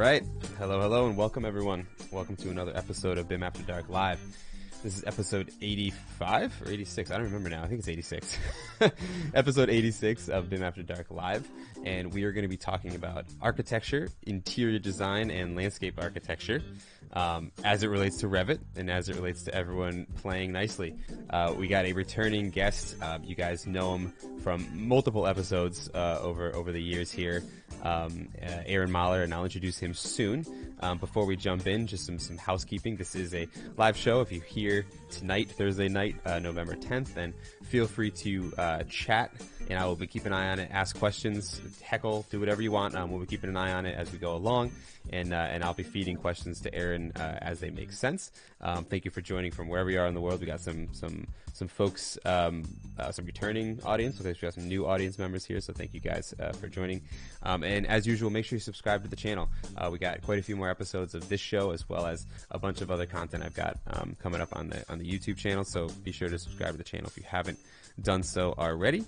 right. Hello, hello, and welcome, everyone. Welcome to another episode of BIM After Dark Live. This is episode 85 or 86. I don't remember now. I think it's 86. Episode 86 of BIM After Dark Live. And we are going to be talking about architecture, interior design, and landscape architecture as it relates to Revit and as it relates to everyone playing nicely. We got a returning guest. You guys know him from multiple episodes over the years here. Aaron Maller, and I'll introduce him soon. Before we jump in, just some housekeeping. This is a live show. If you're here tonight, Thursday night, November 10th, then feel free to chat, and I will be keeping an eye on it. Ask questions, heckle, do whatever you want. We'll be keeping an eye on it as we go along, and I'll be feeding questions to Aaron as they make sense. Thank you for joining from wherever you are in the world. We got some folks, some returning audience. So we got some new audience members here. So thank you guys for joining. And as usual, make sure you subscribe to the channel. We got quite a few more episodes of this show, as well as a bunch of other content I've got coming up on the YouTube channel. So be sure to subscribe to the channel if you haven't done so already.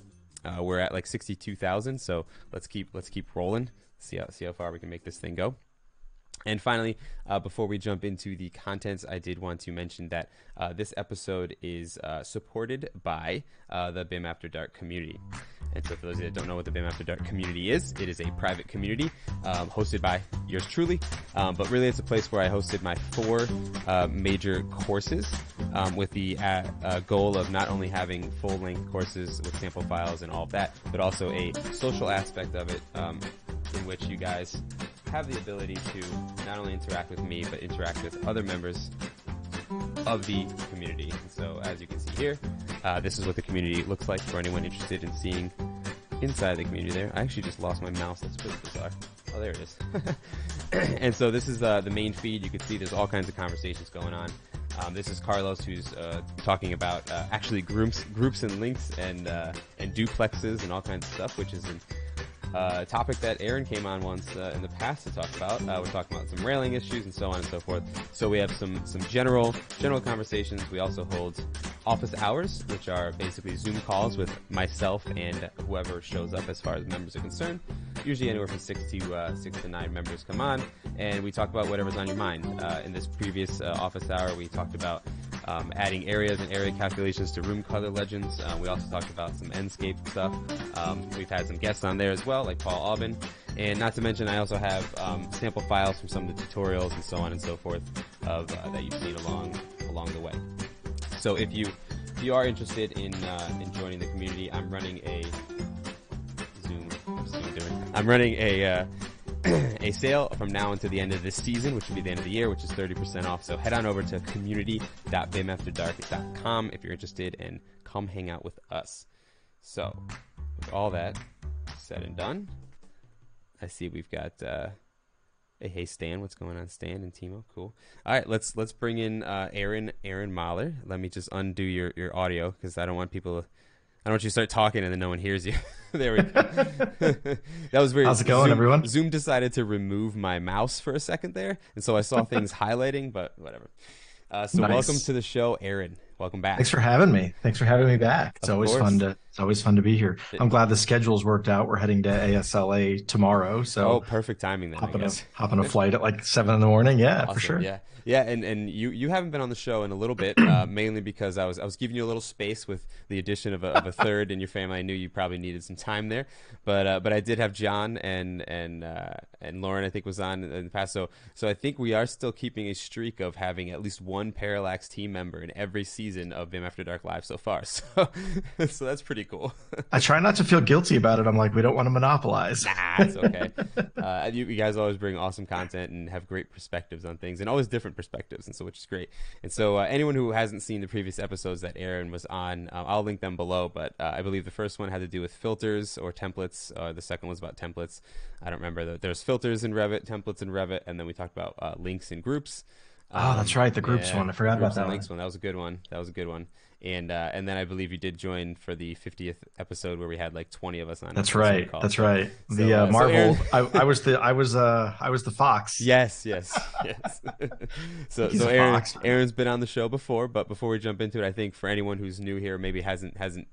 We're at like 62,000, so let's keep rolling. See how far we can make this thing go. And finally, before we jump into the contents, I did want to mention that this episode is supported by the BIM After Dark community. And so for those of you that don't know what the BIM After Dark community is, it is a private community hosted by yours truly. But really, it's a place where I hosted my four major courses with the goal of not only having full-length courses with sample files and all of that, but also a social aspect of it in which you guys have the ability to not only interact with me, but interact with other members of the community. And so as you can see here, this is what the community looks like for anyone interested in seeing inside the community there. I actually just lost my mouse. That's really bizarre. Oh, there it is. And so this is the main feed. You can see there's all kinds of conversations going on. This is Carlos, who's talking about actually groups and links and duplexes and all kinds of stuff, which is a topic that Aaron came on once in the past to talk about. We're talking about some railing issues and so on and so forth. So we have some general conversations. We also hold office hours, which are basically Zoom calls with myself and whoever shows up as far as members are concerned. Usually anywhere from six to nine members come on, and we talk about whatever's on your mind. In this previous office hour, we talked about adding areas and area calculations to room color legends. We also talked about some Enscape stuff. We've had some guests on there as well, like Paul Aubin. And not to mention, I also have sample files from some of the tutorials and so on and so forth of that you've seen along the way. So if you are interested in joining the community, I'm running a a sale from now until the end of this season, which will be the end of the year, which is 30% off. So head on over to community.bimafterdark.com if you're interested, and come hang out with us. So with all that said and done, I see we've got hey Stan, what's going on, Stan and Timo? Cool. All right, let's bring in Aaron Maller. Let me just undo your audio, because I don't want people to, I don't want you to start talking and then no one hears you. There we go. That was weird. How's it going, everyone? Zoom decided to remove my mouse for a second there, and so I saw things highlighting, but whatever. So nice. Welcome to the show, Aaron. Welcome back. Thanks for having me. Thanks for having me back. It's always fun to be here. I'm glad the schedule's worked out. We're heading to ASLA tomorrow, so perfect timing then. Hopping a flight at like 7 in the morning. Yeah, awesome, for sure. Yeah, yeah. And you haven't been on the show in a little bit, mainly because I was giving you a little space with the addition of a third in your family. I knew you probably needed some time there, but I did have John and Lauren, I think, was on in the past. So I think we are still keeping a streak of having at least one Parallax team member in every season of BIM After Dark Live so far. So that's pretty cool. I try not to feel guilty about it. I'm like, we don't want to monopolize. Nah, it's okay. You guys always bring awesome content and have great perspectives on things, and always different perspectives, and so, which is great. And so anyone who hasn't seen the previous episodes that Aaron was on, I'll link them below, but I believe the first one had to do with filters or templates. The second was about templates. I don't remember. There's filters in Revit, templates in Revit, and then we talked about links and groups. Oh, that's right. The groups one. I forgot about that one. That was a good one. And then I believe you did join for the 50th episode, where we had like 20 of us on. That's right. That's right. The Marvel. I was the Fox. Yes. So Aaron's been on the show before, but before we jump into it, I think for anyone who's new here, maybe doesn't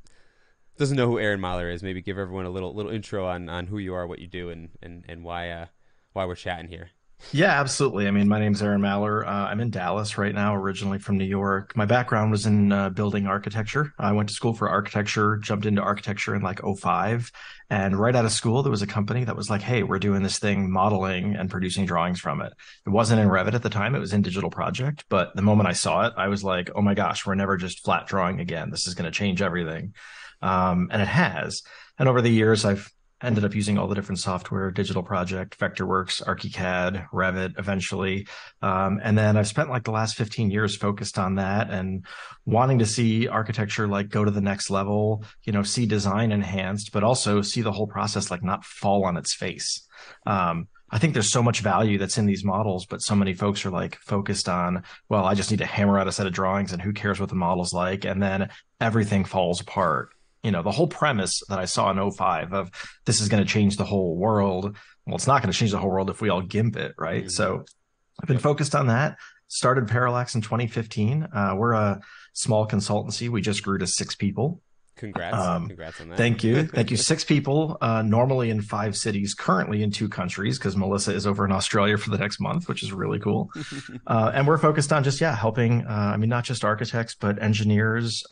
know who Aaron Maller is, maybe give everyone a little intro on who you are, what you do, and why we're chatting here. Yeah, absolutely. I mean, my name's Aaron Maller. I'm in Dallas right now, originally from New York. My background was in building architecture. I went to school for architecture, jumped into architecture in like 05. And right out of school, there was a company that was like, hey, we're doing this thing, modeling and producing drawings from it. It wasn't in Revit at the time. It was in Digital Project. But the moment I saw it, I was like, oh, my gosh, we're never just flat drawing again. This is going to change everything. And it has. And over the years, I've ended up using all the different software, Digital Project, Vectorworks, ArchiCAD, Revit eventually. And then I've spent like the last 15 years focused on that and wanting to see architecture like go to the next level, you know, see design enhanced, but also see the whole process like not fall on its face. I think there's so much value that's in these models, but so many folks are like focused on, well, I just need to hammer out a set of drawings and who cares what the model's like, and then everything falls apart. You know, the whole premise that I saw in 05 of this is going to change the whole world. Well, it's not going to change the whole world if we all gimp it, right? Mm-hmm. So I've been focused on that. Started Parallax in 2015. We're a small consultancy. We just grew to 6 people. Congrats. Congrats on that. Thank you. Thank you. 6 people, normally in 5 cities, currently in 2 countries, because Melissa is over in Australia for the next month, which is really cool. And we're focused on just, yeah, helping, I mean, not just architects, but engineers,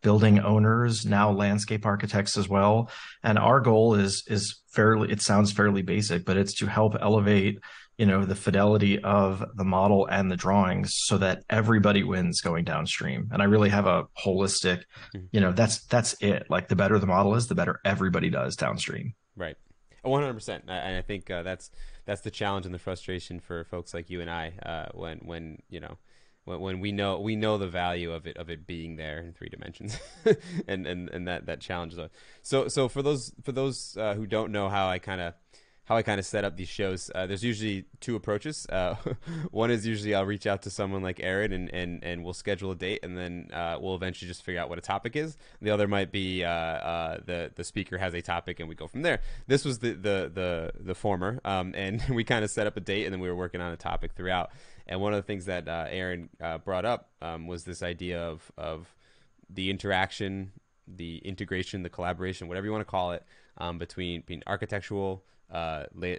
building owners, now landscape architects as well. And our goal is fairly, it sounds fairly basic, but it's to help elevate, you know, the fidelity of the model and the drawings so that everybody wins going downstream. And I really have a holistic, you know, that's it. Like the better the model is, the better everybody does downstream. Right. 100%. And I think that's the challenge and the frustration for folks like you and I, when you know, when we know the value of it being there in 3 dimensions, and that challenge. So for those who don't know how I kind of set up these shows, there's usually 2 approaches. One is usually I'll reach out to someone like Aaron and we'll schedule a date, and then we'll eventually just figure out what a topic is. The other might be the speaker has a topic and we go from there. This was the former, and we kind of set up a date and then we were working on a topic throughout. And one of the things that Aaron brought up was this idea of the interaction, the integration, the collaboration, whatever you want to call it, between architectural,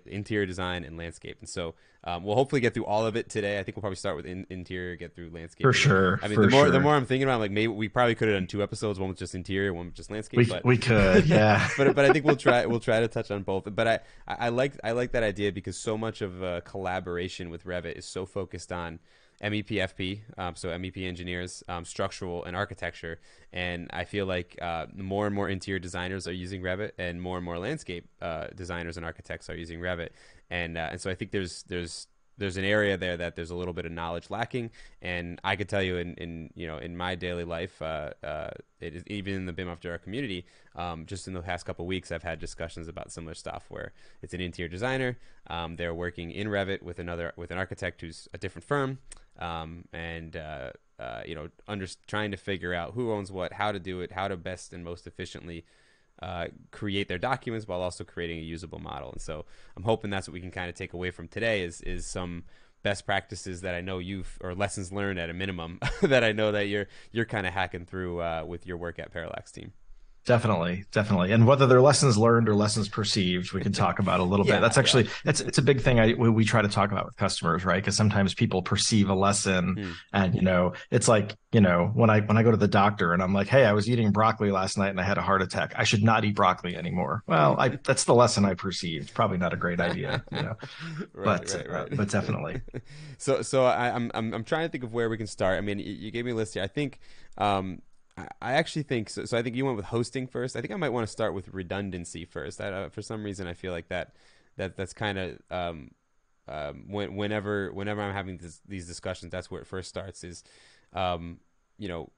interior design, and landscape. And so we'll hopefully get through all of it today. I think we'll probably start with interior, get through landscape. For sure. I mean, the more I'm thinking about, I'm like, maybe we probably could have done 2 episodes, one with just interior, one with just landscape. We could, yeah. but I think we'll try to touch on both. But I like that idea, because so much of collaboration with Revit is so focused on MEP FP, so MEP engineers, structural and architecture, and I feel like more and more interior designers are using Revit, and more landscape designers and architects are using Revit, and so I think there's an area there that there's a little bit of knowledge lacking. And I could tell you in my daily life, it is, even in the BIM After Dark community, just in the past couple of weeks, I've had discussions about similar stuff where it's an interior designer, they're working in Revit with an architect who's a different firm, trying to figure out who owns what, how to do it, how to best and most efficiently create their documents while also creating a usable model. And so I'm hoping that's what we can kind of take away from today is some best practices that I know or lessons learned at a minimum that I know that you're kind of hacking through with your work at Parallax team. Definitely. And whether they're lessons learned or lessons perceived, we can talk about a little bit. That's actually, it's a big thing we try to talk about with customers, right? Because sometimes people perceive a lesson and, you know, it's like, you know, when I go to the doctor and I'm like, hey, I was eating broccoli last night and I had a heart attack. I should not eat broccoli anymore. Well, that's the lesson I perceived. Probably not a great idea, you know, right. But definitely. So I'm trying to think of where we can start. I mean, you gave me a list here. I think, I actually think so. So I think you went with hosting first. I think I might want to start with redundancy first. For some reason, I feel like that's kind of whenever I'm having these discussions, that's where it first starts. Is you know,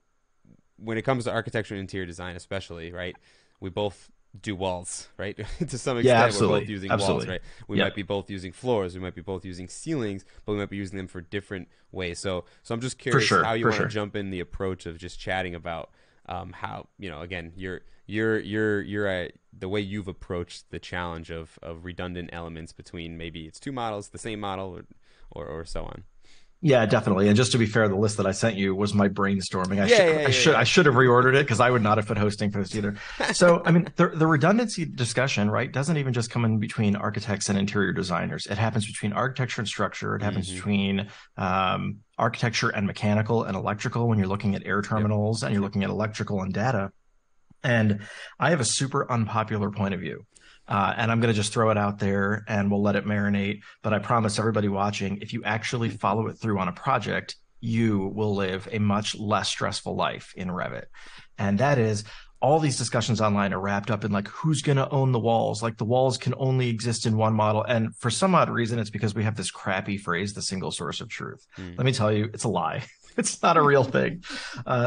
when it comes to architecture and interior design, especially, right? We both do walls, right? To some extent, absolutely. We're both using walls, right? We might be both using floors, we might be both using ceilings, but we might be using them for different ways. So I'm just curious how you want to jump in the approach of just chatting about how, you know, again, you're the way you've approached the challenge of redundant elements between maybe it's 2 models, the same model, or so on. Yeah, definitely. And just to be fair, the list that I sent you was my brainstorming. I should have reordered it because I would not have put hosting for this either. So, I mean, the redundancy discussion, right, doesn't even just come in between architects and interior designers. It happens between architecture and structure. It happens between architecture and mechanical and electrical when you're looking at air terminals and you're looking at electrical and data. And I have a super unpopular point of view. And I'm going to just throw it out there and we'll let it marinate. But I promise everybody watching, if you actually follow it through on a project, you will live a much less stressful life in Revit. And that is, all these discussions online are wrapped up in like, who's going to own the walls? Like the walls can only exist in one model. And for some odd reason, it's because we have this crappy phrase, the single source of truth. Let me tell you, it's a lie. It's not a real thing.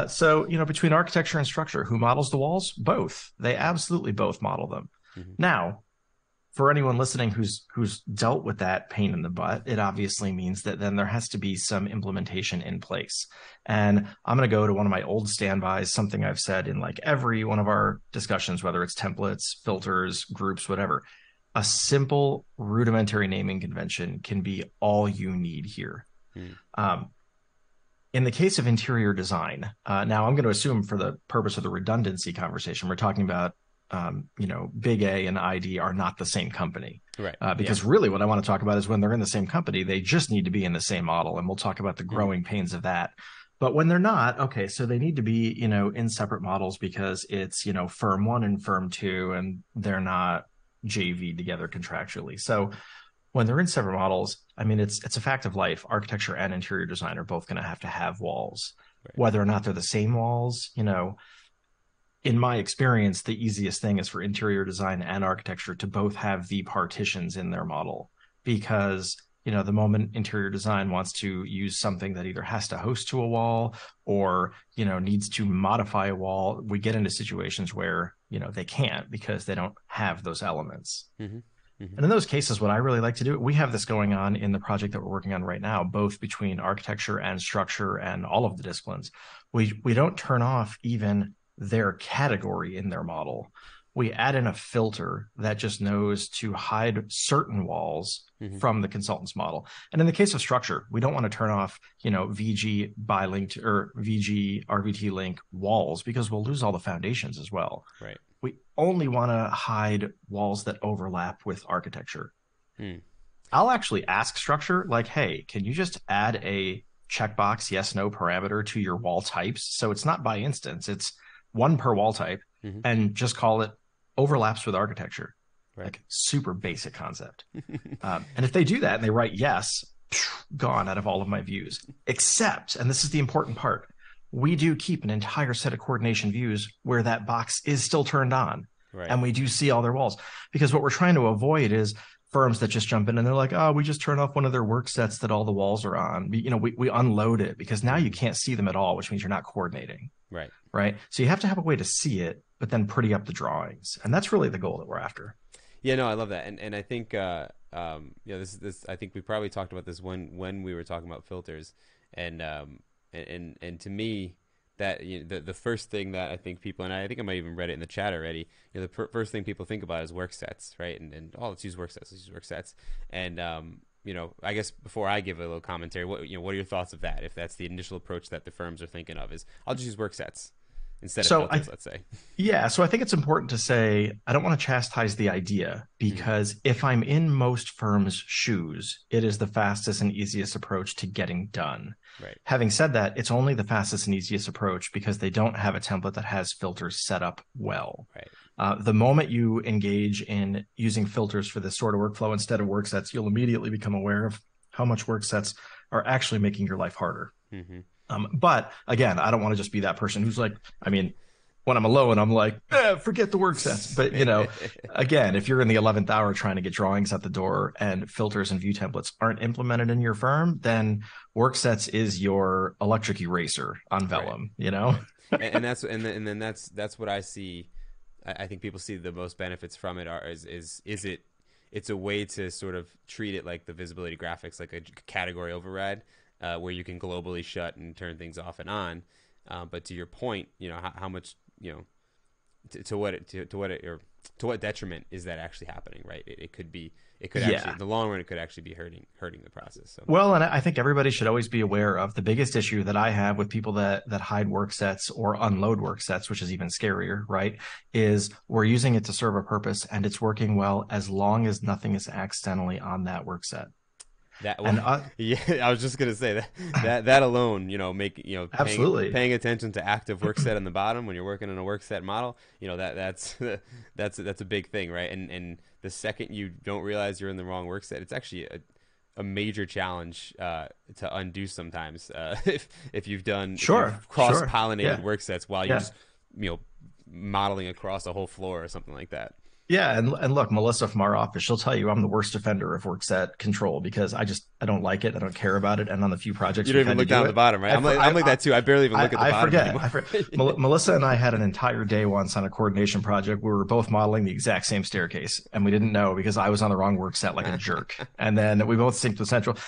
So, you know, between architecture and structure, who models the walls? Both. They absolutely both model them. Now, for anyone listening who's dealt with that pain in the butt, it obviously means that then there has to be some implementation in place. And I'm going to go to one of my old standbys, something I've said in like every one of our discussions, whether it's templates, filters, groups, whatever. A simple rudimentary naming convention can be all you need here. In the case of interior design, now I'm going to assume for the purpose of the redundancy conversation, we're talking about you know, Big A and ID are not the same company, right? Because really what I want to talk about is when they're in the same company, they just need to be in the same model. And we'll talk about the growing pains of that. But when they're not, okay, so they need to be, you know, in separate models because it's, you know, firm one and firm two, and they're not JV'd together contractually. So when they're in separate models, I mean, it's a fact of life. Architecture and interior design are both going to have walls, whether or not they're the same walls, you know. In my experience, the easiest thing is for interior design and architecture to both have the partitions in their model, because, you know, the moment interior design wants to use something that either has to host to a wall or, you know, needs to modify a wall, we get into situations where, you know, they can't because they don't have those elements. And in those cases, what I really like to do, we have this going on in the project that we're working on right now, both between architecture and structure and all of the disciplines. We don't turn off even their category in their model. We add in a filter that just knows to hide certain walls from the consultant's model. And in the case of structure, we don't want to turn off, you know, VG bi-linked or VG RVT link walls because we'll lose all the foundations as well. Right. We only want to hide walls that overlap with architecture. I'll actually ask structure, like, hey, can you just add a checkbox yes, no parameter to your wall types? So it's not by instance, it's one per wall type, and just call it overlaps with architecture, like super basic concept. And if they do that and they write yes, gone out of all of my views, except, and this is the important part, we do keep an entire set of coordination views where that box is still turned on. And we do see all their walls, because what we're trying to avoid is firms that just jump in and they're like, oh, we just turn off one of their work sets that all the walls are on. You know, we unload it, because now you can't see them at all, which means you're not coordinating. Right. So you have to have a way to see it, but then pretty up the drawings. And that's really the goal that we're after. Yeah, no, I love that. And I think, you know, this, I think we probably talked about this when we were talking about filters, and to me, that, you know, the first thing that I think people, and I think I might even read it in the chat already, you know, the first thing people think about is work sets, right? And oh, let's use work sets. And, you know, I guess before I give a little commentary, what are your thoughts of that? If that's the initial approach that the firms are thinking of, is I'll just use work sets instead of filters, let's say. Yeah, so I think it's important to say, I don't want to chastise the idea, because if I'm in most firms' shoes, it is the fastest and easiest approach to getting done. Having said that, it's only the fastest and easiest approach because they don't have a template that has filters set up well. The moment you engage in using filters for this sort of workflow instead of work sets, you'll immediately become aware of how much work sets are actually making your life harder. But again, I don't want to just be that person who's like, I mean, when I'm alone, I'm like, forget the work sets. But, you know, again, if you're in the 11th hour trying to get drawings out the door and filters and view templates aren't implemented in your firm, then work sets is your electric eraser on vellum, you know? And that's what I see. I think people see the most benefits from it are it's a way to sort of treat it like the visibility graphics, like a category override, where you can globally shut and turn things off and on. But to your point, you know, how much, you know, to what detriment is that actually happening, right? It could be, actually, in the long run, it could actually be hurting the process. So. Well, and I think everybody should always be aware of the biggest issue that I have with people that hide work sets or unload work sets, which is even scarier, right? Is we're using it to serve a purpose and it's working well as long as nothing is accidentally on that work set. That one, yeah, I was just gonna say that alone, paying attention to active work set on the bottom when you're working in a work set model, that's a big thing, right? And the second you don't realize you're in the wrong work set, it's actually a major challenge to undo sometimes if you've done cross-pollinated work sets while you're just, modeling across a whole floor or something like that. Yeah, and look, Melissa from our office, she'll tell you I'm the worst offender of work set control because I don't like it, I don't care about it, and on the few projects you don't even look down at the bottom, right? I'm like that too. I barely even look at the bottom anymore. I forget. Melissa and I had an entire day once on a coordination project. We were both modeling the exact same staircase, and we didn't know because I was on the wrong work set like a jerk, and then we both synced with Central.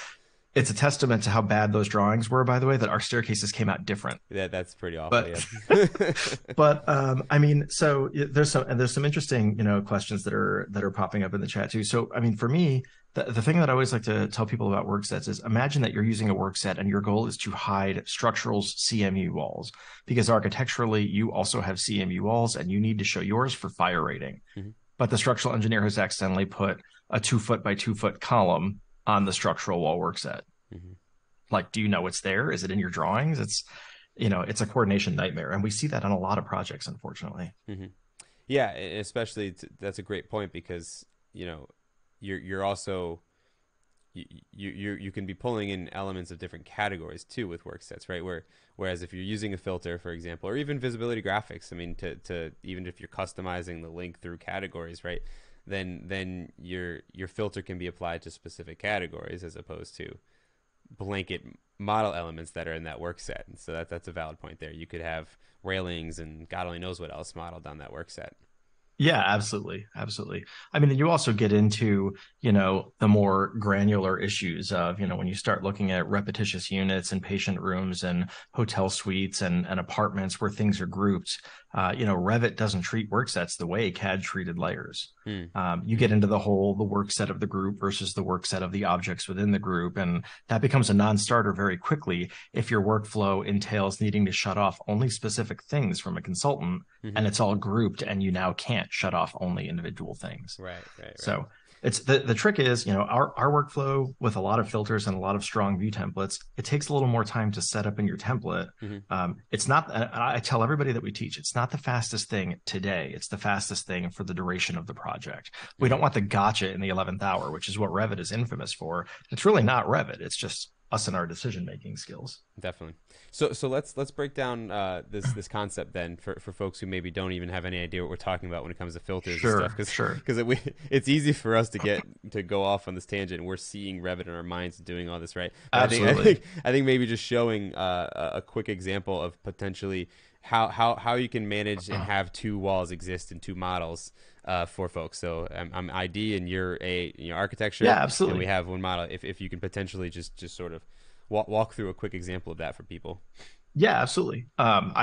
It's a testament to how bad those drawings were, by the way, that our staircases came out different. Yeah, that's pretty awful. But, yeah. But I mean, so there's some interesting, questions that are popping up in the chat too. So, I mean, for me, the thing that I always like to tell people about work sets is imagine that you're using a work set and your goal is to hide structural CMU walls, because architecturally you also have CMU walls and you need to show yours for fire rating. Mm-hmm. But the structural engineer has accidentally put a 2-foot by 2-foot column on the structural wall work set. Mm-hmm. Like, do you know it's there? Is it in your drawings? It's, it's a coordination nightmare. And we see that on a lot of projects, unfortunately. Mm-hmm. Yeah. Especially that's a great point because, you're also, you can be pulling in elements of different categories too with work sets, right? Whereas if you're using a filter, for example, or even visibility graphics, I mean, to even if you're customizing the link through categories, right? Then your filter can be applied to specific categories as opposed to blanket model elements that are in that work set. And so that's a valid point there. You could have railings and God only knows what else modeled on that work set. Yeah, absolutely. Absolutely. I mean, you also get into, the more granular issues of, when you start looking at repetitious units and patient rooms and hotel suites and apartments where things are grouped, Revit doesn't treat work sets the way CAD treated layers. Hmm. You get into the work set of the group versus the work set of the objects within the group. And that becomes a non-starter very quickly if your workflow entails needing to shut off only specific things from a consultant, mm-hmm. and it's all grouped and you now can't shut off only individual things. Right. So it's the trick is, our workflow with a lot of filters and a lot of strong view templates, it takes a little more time to set up in your template. Mm-hmm. It's not, I tell everybody that we teach, it's not the fastest thing today. It's the fastest thing for the duration of the project. Mm-hmm. We don't want the gotcha in the 11th hour, which is what Revit is infamous for. It's really not Revit. It's just us and our decision-making skills. Definitely. So let's break down this concept then for folks who maybe don't even have any idea what we're talking about when it comes to filters and stuff. Because it's easy for us to go off on this tangent, and we're seeing Revit in our minds doing all this, right? But absolutely. I think maybe just showing a quick example of potentially how you can manage and have two walls exist in two models for folks. So I'm ID and you're architecture. Yeah, absolutely. And we have one model. If you can potentially just sort of walk through a quick example of that for people. Yeah, absolutely.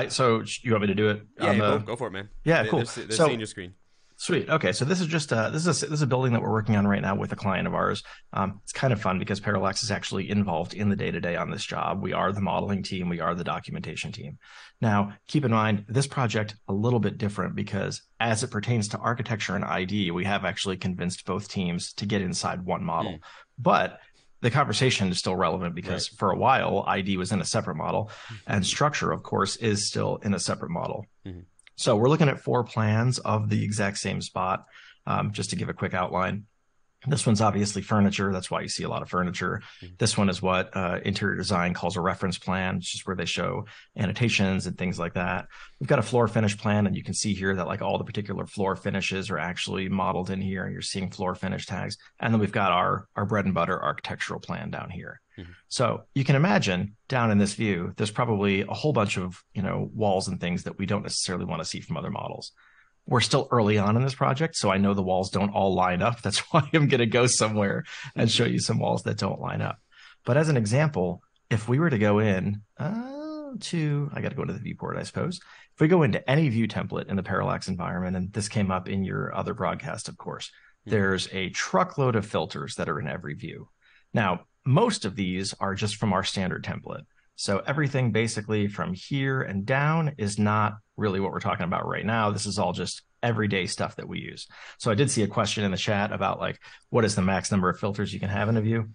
So you want me to do it? Yeah, go for it, man. Yeah, cool. They're seeing your screen. Sweet. Okay, so this is just this is a building that we're working on right now with a client of ours. It's kind of fun because Parallax is actually involved in the day-to-day on this job. We are the modeling team. We are the documentation team. Now, keep in mind, this project a little bit different because as it pertains to architecture and ID, we have actually convinced both teams to get inside one model. Mm. But the conversation is still relevant because for a while, ID was in a separate model, mm-hmm. and structure, of course, is still in a separate model. Mm-hmm. So we're looking at 4 plans of the exact same spot, just to give a quick outline. This one's obviously furniture. That's why you see a lot of furniture. Mm-hmm. This one is what interior design calls a reference plan, which is where they show annotations and things like that. We've got a floor finish plan, and you can see here that like all the particular floor finishes are actually modeled in here, and you're seeing floor finish tags. And then we've got our bread and butter architectural plan down here. Mm-hmm. So you can imagine down in this view, there's probably a whole bunch of, walls and things that we don't necessarily want to see from other models. We're still early on in this project, so I know the walls don't all line up. That's why I'm going to go somewhere and show you some walls that don't line up. But as an example, if we were to go in, to, I got to go into the viewport, I suppose. If we go into any view template in the Parallax environment, and this came up in your other broadcast, of course, there's a truckload of filters that are in every view. Now, most of these are just from our standard template. So everything basically from here and down is not really what we're talking about right now. This is all just everyday stuff that we use. So I did see a question in the chat about like, what is the max number of filters you can have in a view?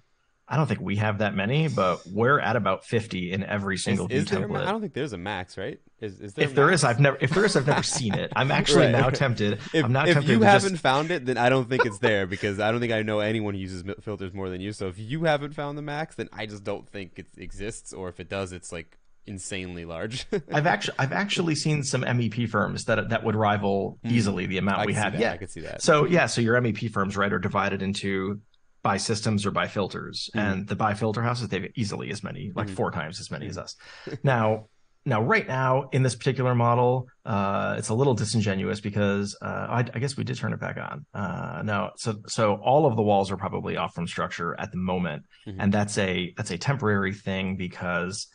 I don't think we have that many, but we're at about 50 in every single view template. I don't think there's a max, right? If there is, I've never seen it. I'm actually now tempted. If you haven't found it, then I don't think it's there, because I don't think I know anyone uses filters more than you. So if you haven't found the max, then I just don't think it exists. Or if it does, it's like insanely large. I've actually seen some MEP firms that would rival easily the amount we have. Yeah, I could see that. So yeah, so your MEP firms, right, are divided into by systems or by filters, and the by filter houses, they've easily as many, like 4 times as many as us. Now, right now in this particular model, it's a little disingenuous because I guess we did turn it back on. So all of the walls are probably off from structure at the moment, and that's a temporary thing because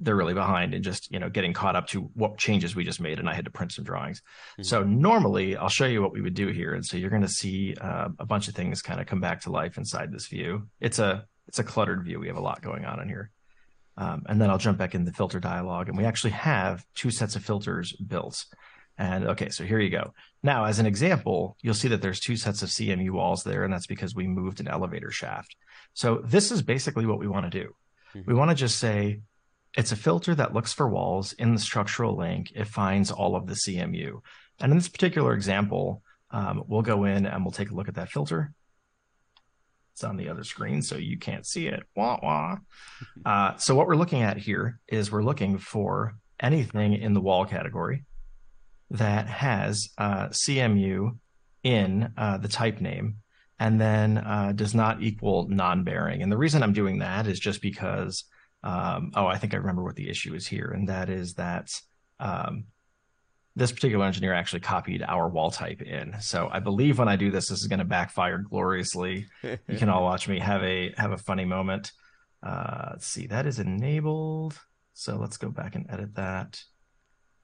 they're really behind and just getting caught up to what changes we just made, and I had to print some drawings. So normally I'll show you what we would do here, and so you're going to see a bunch of things kind of come back to life inside this view. It's a cluttered view. We have a lot going on in here, and then I'll jump back in the filter dialog, and we actually have 2 sets of filters built. And okay, so here you go. Now, as an example, you'll see that there's 2 sets of CMU walls there, and that's because we moved an elevator shaft. So this is basically what we want to do. We want to just say, it's a filter that looks for walls in the structural link. It finds all of the CMU. And in this particular example, we'll go in and we'll take a look at that filter. It's on the other screen, so you can't see it. Wah, wah. So what we're looking at here is we're looking for anything in the wall category that has CMU in the type name, and then does not equal non-bearing. And the reason I'm doing that is just because I think I remember what the issue is here, and that is that this particular engineer actually copied our wall type in. So I believe when I do this, this is going to backfire gloriously. You can all watch me have a funny moment. Let's see, that is enabled. So let's go back and edit that,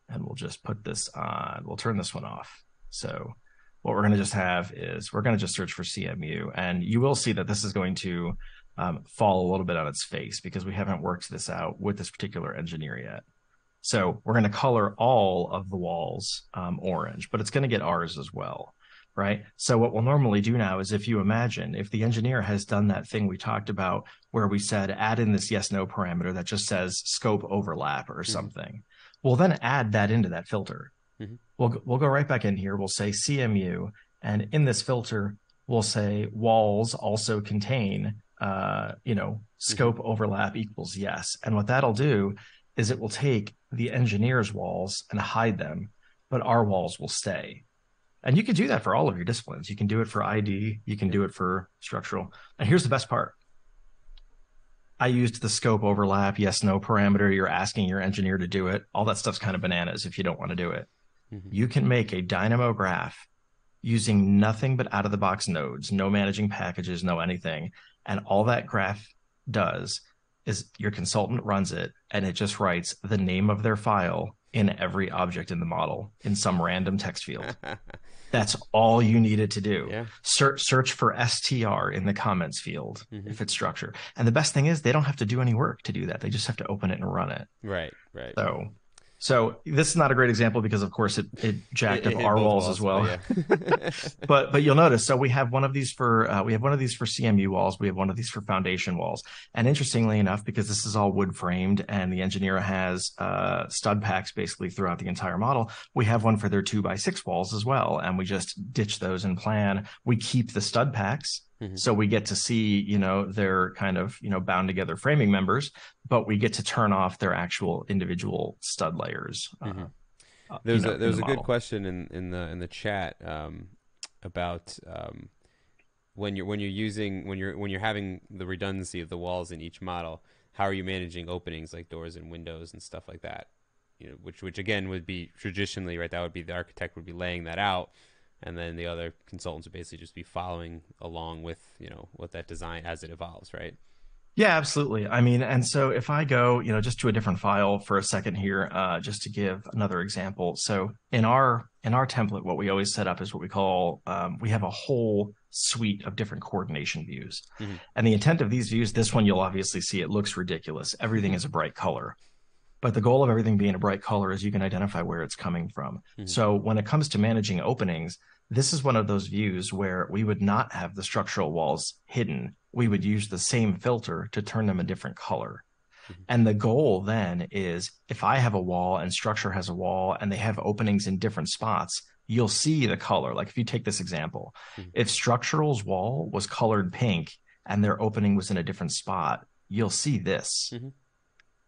and we'll just put this on. We'll turn this one off. So what we're going to just have is we're going to just search for CMU, and you will see that this is going to fall a little bit on its face because we haven't worked this out with this particular engineer yet. So we're going to color all of the walls orange, but it's going to get ours as well, right? So what we'll normally do now is, if you imagine, if the engineer has done that thing we talked about where we said add in this yes/no parameter that just says scope overlap or something, we'll then add that into that filter. We'll go right back in here. We'll say CMU, and in this filter, we'll say walls also contain scope overlap equals yes. And what that'll do is it will take the engineer's walls and hide them, but our walls will stay. And you can do that for all of your disciplines. You can do it for ID, you can do it for structural. And here's the best part. I used the scope overlap, yes, no parameter. You're asking your engineer to do it. All that stuff's kind of bananas if you don't want to do it. You can make a Dynamo graph using nothing but out of the box nodes, no managing packages, no anything. And all that graph does is your consultant runs it, and it just writes the name of their file in every object in the model in some random text field. That's all you needed to do. Yeah. Search for STR in the comments field if it's structure. And the best thing is they don't have to do any work to do that. They just have to open it and run it. Right. So this is not a great example because, of course, it jacked up our walls as well. Yeah. but you'll notice, so we have one of these for CMU walls, we have one of these for foundation walls, and interestingly enough, because this is all wood framed and the engineer has stud packs basically throughout the entire model, we have one for their 2x6 walls as well, and we just ditch those in plan. We keep the stud packs. So we get to see, their kind of, bound together framing members, but we get to turn off their actual individual stud layers. There's a good question in the chat about when you're having the redundancy of the walls in each model, how are you managing openings like doors and windows and stuff like that? Which again would be traditionally, right? That would be the architect would be laying that out. And then the other consultants would basically just be following along with, what that design as it evolves, right? Yeah, absolutely. I mean, and so if I go, you know, just to a different file for a second here, just to give another example. So in our template, what we always set up is what we call, we have a whole suite of different coordination views. Mm-hmm. And the intent of these views, this one you'll obviously see, it looks ridiculous. Everything is a bright color. But the goal of everything being a bright color is you can identify where it's coming from. Mm-hmm. So when it comes to managing openings, this is one of those views where we would not have the structural walls hidden. We would use the same filter to turn them a different color. Mm-hmm. And the goal then is, if I have a wall and structure has a wall and they have openings in different spots, you'll see the color. Like if you take this example, mm-hmm. if structural's wall was colored pink and their opening was in a different spot, you'll see this. Mm-hmm.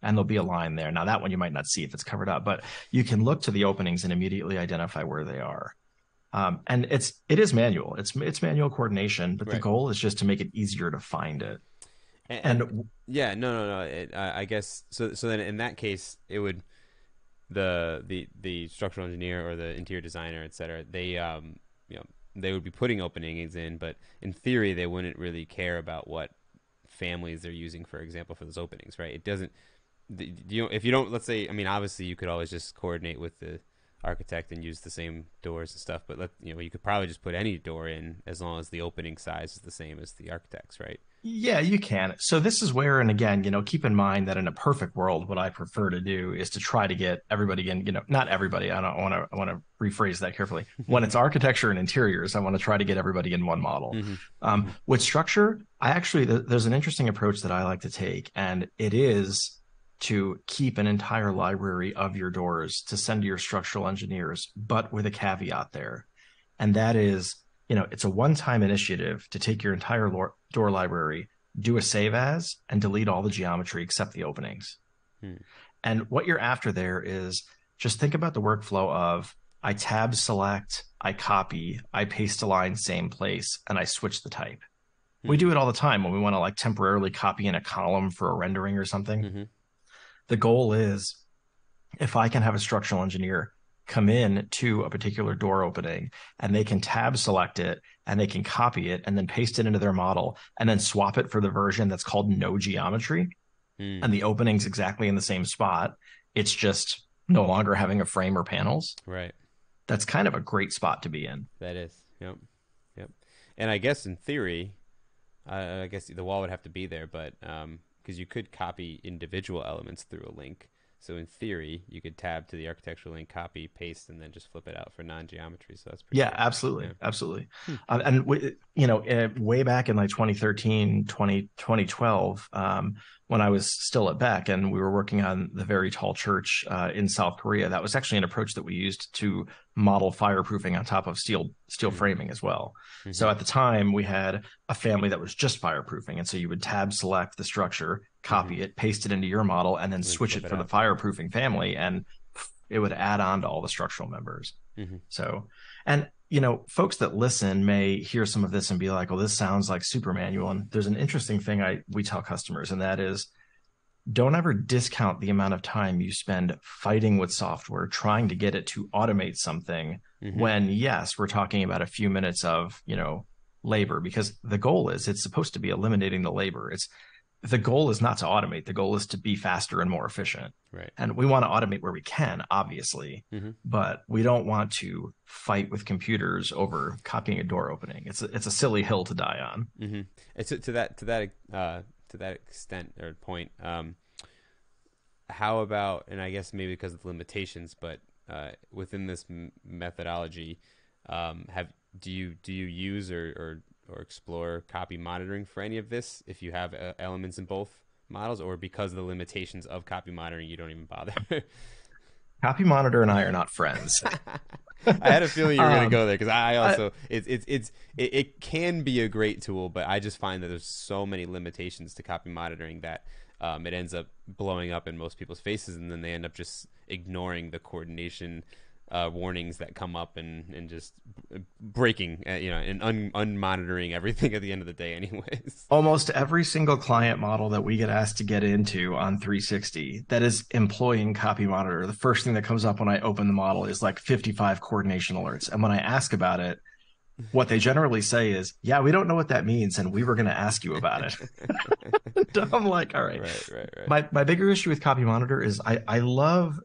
And there'll be a line there. Now that one you might not see if it's covered up, but you can look to the openings and immediately identify where they are. And it is manual. It's manual coordination, but right. The goal is just to make it easier to find it. And yeah, no. I guess so. Then in that case, it would the structural engineer or the interior designer, et cetera, they would be putting openings in, but in theory, they wouldn't really care about what families they're using, for example, for those openings, right? It doesn't. If you don't, let's say, I mean, obviously, you could always just coordinate with the architect and use the same doors and stuff, but you could probably just put any door in as long as the opening size is the same as the architect's, right? Yeah, you can. So this is where, and again, keep in mind that in a perfect world, what I prefer to do is to try to get everybody in, not everybody. I want to rephrase that carefully. When it's architecture and interiors, I want to try to get everybody in one model. Mm-hmm. With structure, there's an interesting approach that I like to take, and it is to keep an entire library of your doors to send to your structural engineers, but with a caveat there. And that is, it's a one-time initiative to take your entire door library, do a save as, and delete all the geometry except the openings. Hmm. And what you're after there is just think about the workflow of I tab select, I copy, I paste a line same place, and I switch the type. Hmm. We do it all the time when we want to temporarily copy in a column for a rendering or something. Mm-hmm. The goal is, if I can have a structural engineer come in to a particular door opening and they can tab select it and they can copy it and then paste it into their model and then swap it for the version that's called no geometry, and the opening's exactly in the same spot. It's just no longer having a frame or panels. Right. That's kind of a great spot to be in. That is. Yep. And I guess in theory, the wall would have to be there, but because you could copy individual elements through a link. So in theory, you could tab to the architectural link, copy, paste, and then just flip it out for non-geometry. So that's pretty cool. Absolutely. Hmm. Way back in 2013, 2012, when I was still at Beck and we were working on the very tall church in South Korea, that was actually an approach that we used to model fireproofing on top of steel mm-hmm. framing as well. Mm-hmm. So at the time, we had a family that was just fireproofing. And so you would tab select the structure, copy mm-hmm. it, paste it into your model, and then switch it for the fireproofing family. And it would add on to all the structural members. Mm-hmm. So, and folks that listen may hear some of this and be like, well, this sounds like super manual. And there's an interesting thing we tell customers, and that is, don't ever discount the amount of time you spend fighting with software, trying to get it to automate something, mm-hmm. when, yes, we're talking about a few minutes of, labor, because the goal is it's supposed to be eliminating the labor. The goal is not to automate. The goal is to be faster and more efficient. Right. And we want to automate where we can, obviously, mm-hmm. but we don't want to fight with computers over copying a door opening. It's a silly hill to die on. Mm-hmm. It's to that extent or point. How about, and I guess maybe because of the limitations, but within this methodology, do you use or explore copy monitoring for any of this if you have elements in both models, or because of the limitations of copy monitoring, you don't even bother? Copy monitor and I are not friends. I had a feeling you were going to go there, because I also, it can be a great tool, but I just find that there's so many limitations to copy monitoring that it ends up blowing up in most people's faces, and then they end up just ignoring the coordination warnings that come up and just breaking, and unmonitoring everything at the end of the day anyways. Almost every single client model that we get asked to get into on 360 that is employing copy monitor, the first thing that comes up when I open the model is 55 coordination alerts. And when I ask about it, what they generally say is, yeah, we don't know what that means, and we were going to ask you about it. I'm like, all right. Right. My bigger issue with Copy Monitor is I love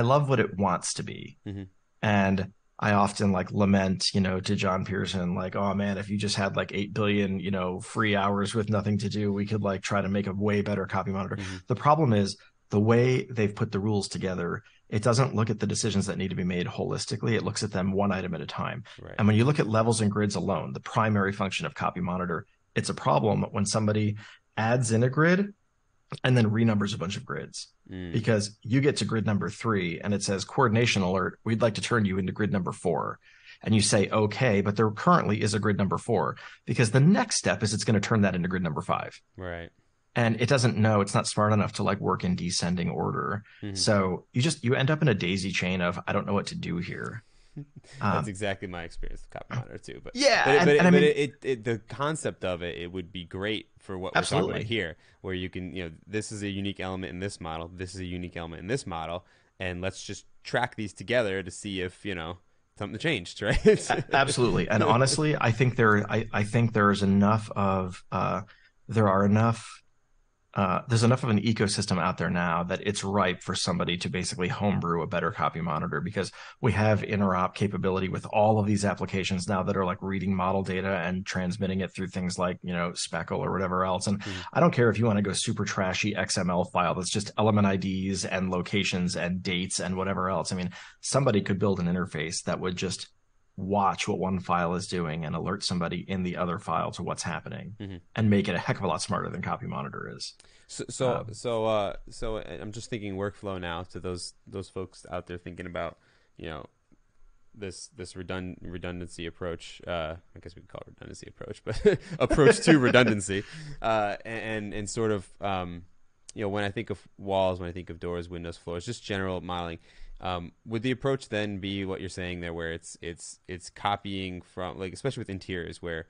what it wants to be. Mm-hmm. And I often like lament, you know, to John Pearson, like, oh man, if you just had like 8 billion, you know, free hours with nothing to do, we could like try to make a way better Copy Monitor. Mm-hmm. The problem is the way they've put the rules together, it doesn't look at the decisions that need to be made holistically. It looks at them one item at a time. Right. And when you look at levels and grids alone, the primary function of Copy Monitor, it's a problem when somebody adds in a grid and then renumbers a bunch of grids, because you get to grid number 3 and it says coordination alert, we'd like to turn you into grid number 4. And you say, okay, but there currently is a grid number 4, because the next step is it's going to turn that into grid number 5. Right. And it doesn't know, it's not smart enough to like work in descending order. Mm-hmm. So you end up in a daisy chain of, I don't know what to do here. That's exactly my experience with Copy Monitor too. But yeah, but I mean, the concept of it would be great for what absolutely. We're talking about here, where you can, you know, this is a unique element in this model, this is a unique element in this model, and let's just track these together to see if, you know, something changed, right? Absolutely. And honestly, I think there's enough of an ecosystem out there now that it's ripe for somebody to basically homebrew a better Copy Monitor, because we have interop capability with all of these applications now that are like reading model data and transmitting it through things like, you know, Speckle or whatever else. And I don't care if you want to go super trashy XML file that's just element IDs and locations and dates and whatever else. I mean, somebody could build an interface that would just watch what one file is doing and alert somebody in the other file to what's happening, and make it a heck of a lot smarter than Copy Monitor is. So I'm just thinking workflow now to those folks out there thinking about, you know, this redundancy approach. I guess we could call it redundancy approach, but approach to redundancy, and sort of, you know, when I think of walls, when I think of doors, windows, floors, just general modeling. Would the approach then be what you're saying there, where it's copying from, like, especially with interiors, where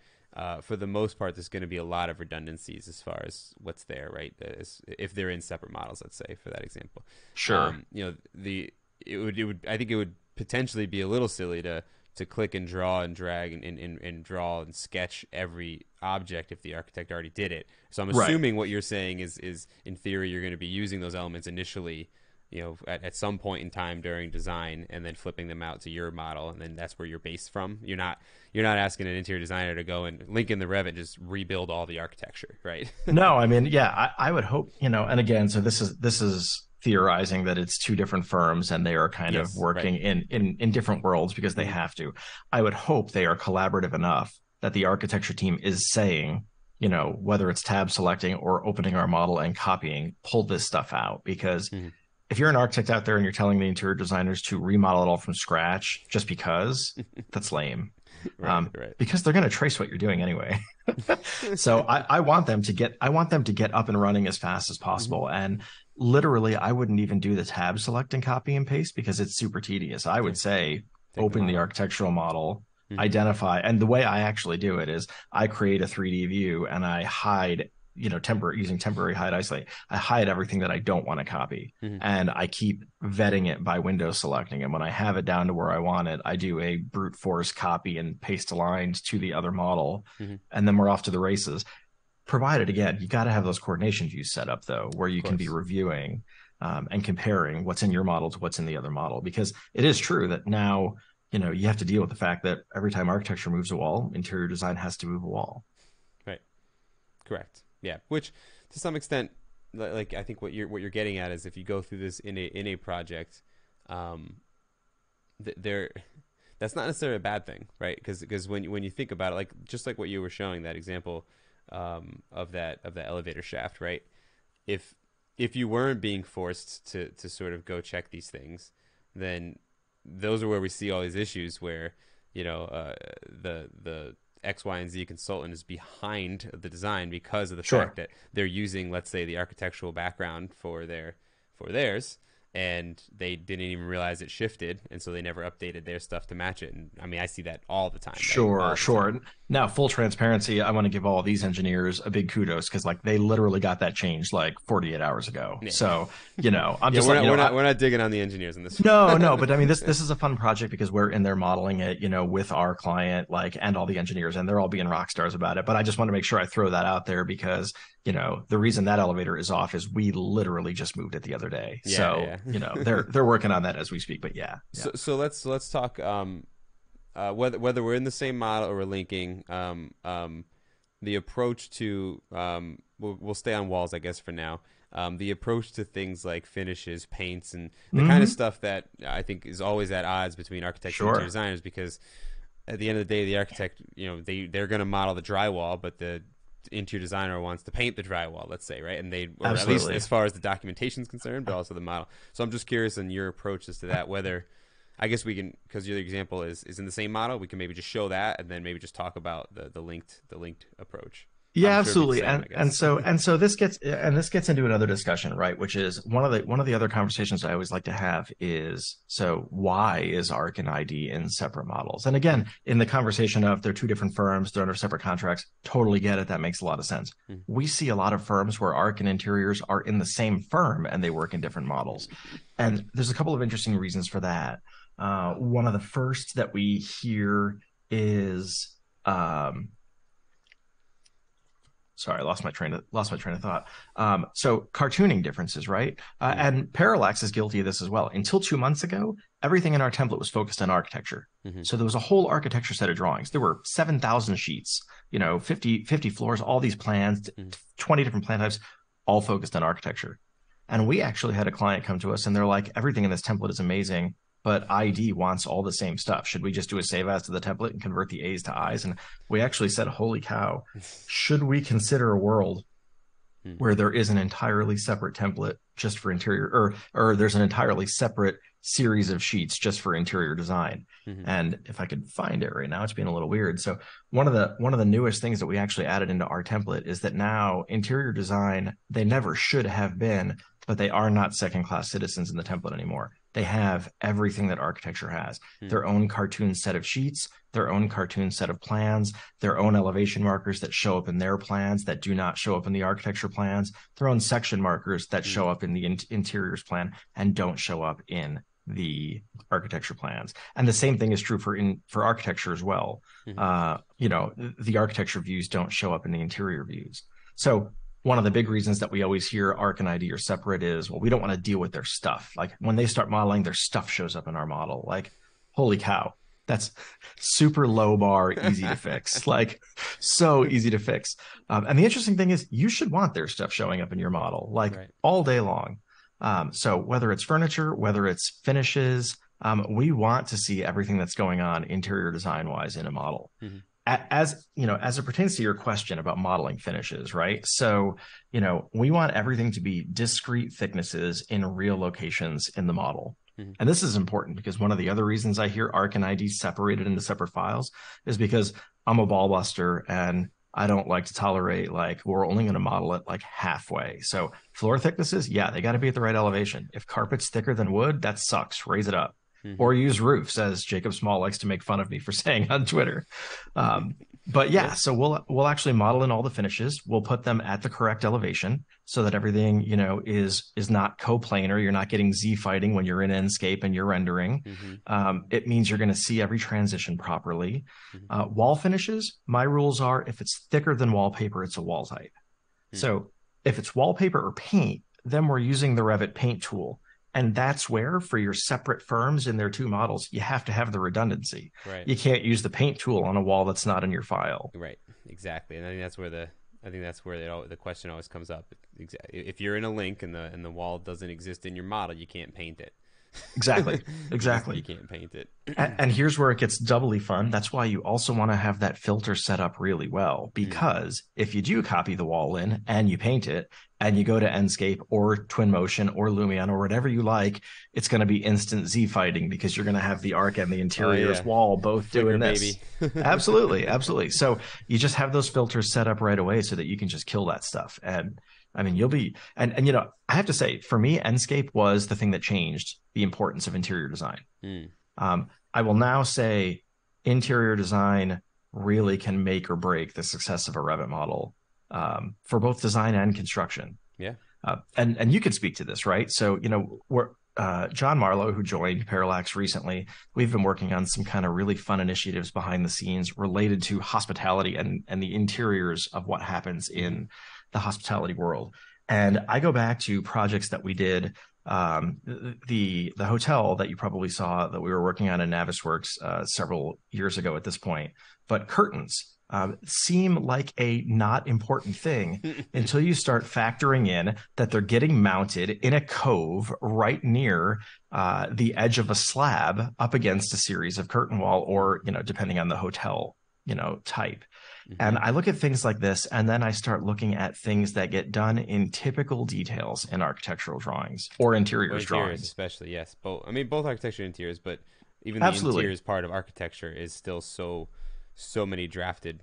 for the most part there's going to be a lot of redundancies as far as what's there, right? As if they're in separate models, let's say, for that example. Sure. You know, I think it would potentially be a little silly to click and draw and drag and draw and sketch every object if the architect already did it. So I'm assuming what you're saying is in theory you're going to be using those elements initially, you know, at some point in time during design, and then flipping them out to your model, and then that's where you're based from. You're not asking an interior designer to go and link in the Revit and just rebuild all the architecture, right? No, I mean, yeah, I would hope, you know, and again, so this is theorizing that it's two different firms and they are kind of working in different worlds because they have to. I would hope they are collaborative enough that the architecture team is saying, you know, whether it's tab selecting or opening our model and copying, pull this stuff out, because if you're an architect out there and you're telling the interior designers to remodel it all from scratch just because, that's lame. Because they're going to trace what you're doing anyway. So I want them to get up and running as fast as possible. And literally, I wouldn't even do the tab select and copy and paste because it's super tedious. I would say open the architectural model, identify. And the way I actually do it is I create a 3D view and I hide, you know, using temporary hide isolate, I hide everything that I don't want to copy, and I keep vetting it by window selecting. And when I have it down to where I want it, I do a brute force copy and paste aligned to the other model, and then we're off to the races. Provided, again, you got to have those coordination views set up though, where you can be reviewing and comparing what's in your model to what's in the other model, because it is true that now, you know, you have to deal with the fact that every time architecture moves a wall, interior design has to move a wall. Right. Correct. Yeah, which to some extent, like, I think what you're getting at is if you go through this in a project, that's not necessarily a bad thing, right? Because when you think about it, like just like what you were showing, that example of that elevator shaft, right? If you weren't being forced to sort of go check these things, then those are where we see all these issues where, you know, the X, Y, and Z consultant is behind the design because of the fact that they're using, let's say, the architectural background for theirs, and they didn't even realize it shifted, and so they never updated their stuff to match it. And I mean, I see that all the time. Sure. Now, full transparency, I want to give all these engineers a big kudos, because like they literally got that changed like 48 hours ago. Yeah. So, you know, I'm just we're not digging on the engineers in this. No, but I mean, this is a fun project because we're in there modeling it, you know, with our client, like, and all the engineers, and they're all being rock stars about it. But I just want to make sure I throw that out there, because you know, the reason that elevator is off is we literally just moved it the other day. Yeah, so, yeah. You know, they're working on that as we speak, but yeah. So let's talk, whether we're in the same model or we're linking, the approach to, we'll stay on walls, I guess, for now. The approach to things like finishes, paints, and the kind of stuff that I think is always at odds between architects and interior designers, because at the end of the day, the architect, you know, they're going to model the drywall, but the interior designer wants to paint the drywall, let's say, right? And they, or at least as far as the documentation is concerned, but also the model. So I'm just curious on your approaches to that, whether, I guess we can, because your example is in the same model, we can maybe just show that and then maybe just talk about the linked approach. Yeah, sure, absolutely. And so this gets into another discussion, right? Which is one of the other conversations I always like to have is, so why is ARC and ID in separate models? And again, in the conversation of they're two different firms, they're under separate contracts, totally get it. That makes a lot of sense. We see a lot of firms where ARC and interiors are in the same firm and they work in different models. And there's a couple of interesting reasons for that. One of the first that we hear is, sorry, I lost my train of thought. So cartooning differences, right? And Parallax is guilty of this as well. Until 2 months ago, everything in our template was focused on architecture. So there was a whole architecture set of drawings. There were 7,000 sheets, you know, 50 floors, all these plans, 20 different plan types, all focused on architecture. And we actually had a client come to us and they're like, everything in this template is amazing, but ID wants all the same stuff. Should we just do a save as to the template and convert the A's to I's? And we actually said, holy cow, should we consider a world where there is an entirely separate template just for interior, or there's an entirely separate series of sheets just for interior design? And if I could find it right now, it's being a little weird. So one of the newest things that we actually added into our template is that now interior design, they never should have been, but they are not second-class citizens in the template anymore. They have everything that architecture has, their own cartoon set of sheets, their own cartoon set of plans, their own elevation markers that show up in their plans that do not show up in the architecture plans, their own section markers that show up in the interiors plan and don't show up in the architecture plans. And the same thing is true for architecture as well. You know, the architecture views don't show up in the interior views. So one of the big reasons that we always hear ARC and ID are separate is, well, we don't want to deal with their stuff. Like when they start modeling, their stuff shows up in our model. Like, holy cow, that's super low bar, easy to fix. Like so easy to fix. And the interesting thing is you should want their stuff showing up in your model, like all day long. So whether it's furniture, whether it's finishes, we want to see everything that's going on interior design wise in a model. As you know, as it pertains to your question about modeling finishes, right? So, you know, we want everything to be discrete thicknesses in real locations in the model. And this is important because one of the other reasons I hear ARC and ID separated into separate files is because I'm a ball buster and I don't like to tolerate, like, we're only going to model it like halfway. So floor thicknesses, yeah, they got to be at the right elevation. If carpet's thicker than wood, that sucks. Raise it up. Or use roofs, as Jacob Small likes to make fun of me for saying on Twitter. But yeah, so we'll actually model in all the finishes. We'll put them at the correct elevation so that everything, you know, is not coplanar. You're not getting Z fighting when you're in Enscape and you're rendering. It means you're going to see every transition properly. Wall finishes, my rules are if it's thicker than wallpaper, it's a wall type. So if it's wallpaper or paint, then we're using the Revit paint tool. And that's where, for your separate firms in their two models, you have to have the redundancy. You can't use the paint tool on a wall that's not in your file. Exactly. And I think that's where the question always comes up. If you're in a link and the wall doesn't exist in your model, you can't paint it. Exactly. You can't paint it. And here's where it gets doubly fun. That's why you also want to have that filter set up really well, because if you do copy the wall in and you paint it and you go to Enscape or Twinmotion or Lumion or whatever you like, it's going to be instant Z fighting because you're going to have the ARC and the interiors wall both doing this. Absolutely. So you just have those filters set up right away so that you can just kill that stuff. And I mean, you'll be, and you know, I have to say, for me, Enscape was the thing that changed the importance of interior design. I will now say interior design really can make or break the success of a Revit model for both design and construction. Yeah. And you can speak to this, right? So, you know, we're, John Marlowe, who joined Parallax recently, we've been working on some kind of really fun initiatives behind the scenes related to hospitality and the interiors of what happens in the hospitality world. And I go back to projects that we did, the hotel that you probably saw that we were working on in Navisworks several years ago at this point, but curtains seem like a not important thing until you start factoring in that they're getting mounted in a cove right near the edge of a slab up against a series of curtain wall, or, you know, depending on the hotel, you know, type. And I look at things like this, and then I start looking at things that get done in typical details in architectural drawings or interiors drawings. Especially, yes. Both. I mean, both architecture and interiors, but even the interiors part of architecture is still so many drafted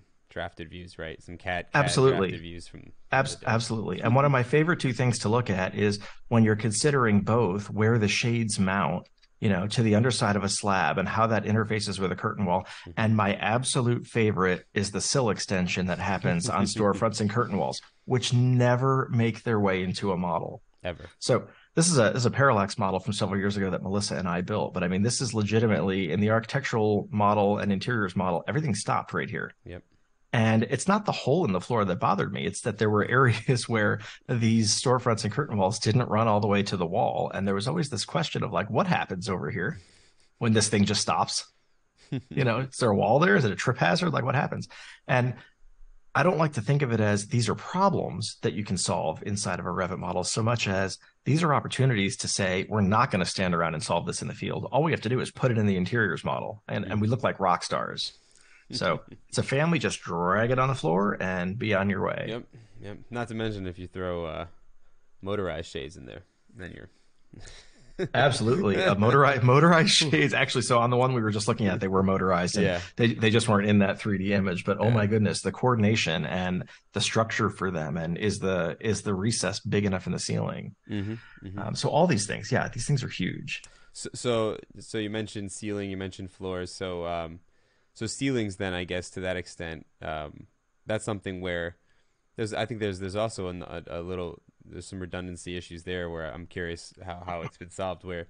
views, right? Some CAD drafted views from... Absolutely. And one of my favorite two things to look at is when you're considering both where the shades mount, you know, to the underside of a slab and how that interfaces with a curtain wall. And my absolute favorite is the sill extension that happens on storefronts and curtain walls, which never make their way into a model ever. So this is a Parallax model from several years ago that Melissa and I built. But I mean, this is legitimately in the architectural model and interiors model, everything stopped right here. Yep. And it's not the hole in the floor that bothered me. It's that there were areas where these storefronts and curtain walls didn't run all the way to the wall. And there was always this question of like, what happens over here when this thing just stops? You know, is there a wall there? Is it a trip hazard? Like, what happens? And I don't like to think of it as these are problems that you can solve inside of a Revit model so much as these are opportunities to say, we're not going to stand around and solve this in the field. All we have to do is put it in the interiors model, and we look like rock stars. So it's a family, just drag it on the floor and be on your way. Yep, yep. Not to mention if you throw motorized shades in there, then you're... Absolutely. Motorized shades. Actually, so on the one we were just looking at, they were motorized. And yeah. They just weren't in that 3D image. But oh my goodness, the coordination and the structure for them, and is the recess big enough in the ceiling? So all these things, yeah, these things are huge. So you mentioned ceiling, you mentioned floors. So ceilings, then, I guess, to that extent, that's something where there's also there's some redundancy issues there where I'm curious how it's been solved, where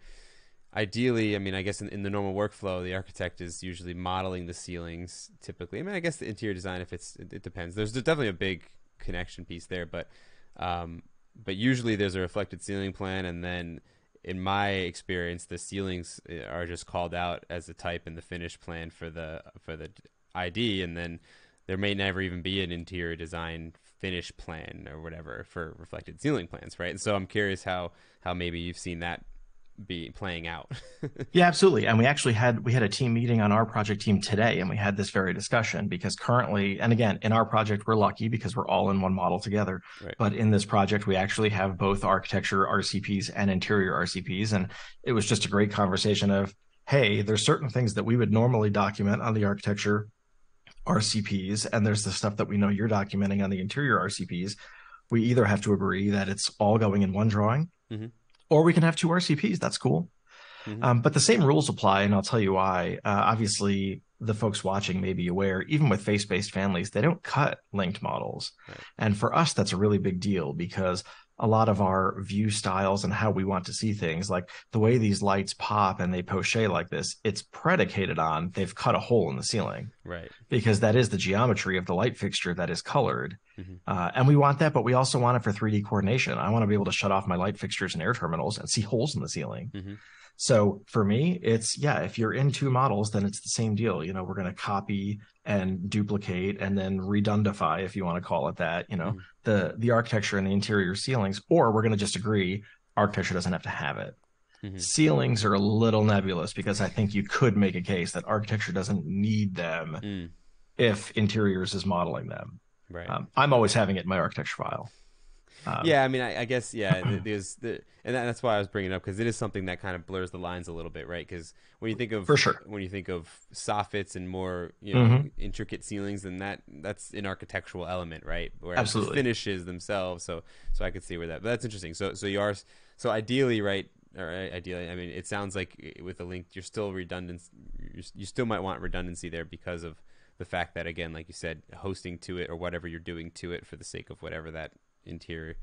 ideally, I mean, I guess in the normal workflow, the architect is usually modeling the ceilings typically. I mean, I guess the interior design, it depends. There's definitely a big connection piece there, but usually there's a reflected ceiling plan, and then in my experience, the ceilings are just called out as a type in the finished plan for the ID, and then there may never even be an interior design finish plan or whatever for reflected ceiling plans, right? And so I'm curious how maybe you've seen that be playing out. Yeah, absolutely. And we actually had a team meeting on our project team today, and we had this very discussion, because currently, and again, in our project we're lucky because we're all in one model together, right? But in this project we actually have both architecture RCPs and interior RCPs, and it was just a great conversation of, hey, there's certain things that we would normally document on the architecture RCPs, and there's the stuff that we know you're documenting on the interior RCPs. We either have to agree that it's all going in one drawing, or we can have two RCPs. That's cool. But the same rules apply, and I'll tell you why. Obviously, the folks watching may be aware, even with face-based families, they don't cut linked models. Right. And for us, that's a really big deal, because a lot of our view styles and how we want to see things, like the way these lights pop and they pochet like this, it's predicated on they've cut a hole in the ceiling, right? Because that is the geometry of the light fixture that is colored. And we want that, but we also want it for 3D coordination. I want to be able to shut off my light fixtures and air terminals and see holes in the ceiling. So for me, it's, yeah, if you're in two models, then it's the same deal. You know, we're going to copy and duplicate and then redundify, if you want to call it that, you know, the architecture and the interior ceilings, or we're going to just agree architecture doesn't have to have it. Ceilings are a little nebulous, because I think you could make a case that architecture doesn't need them if interiors is modeling them. Right. I'm always having it in my architecture file. Yeah, I mean, I guess, yeah, there's the, and that's why I was bringing it up, because it is something that kind of blurs the lines a little bit, right? Because when you think of when you think of soffits and more, you know, intricate ceilings, then that's an architectural element, right? Where the finishes themselves, so I could see where that. But that's interesting. So you are ideally, right? All right, ideally, I mean, it sounds like with a link, you're still redundant. You still might want redundancy there because of the fact that, again, like you said, hosting to it or whatever you're doing to it for the sake of whatever that interior.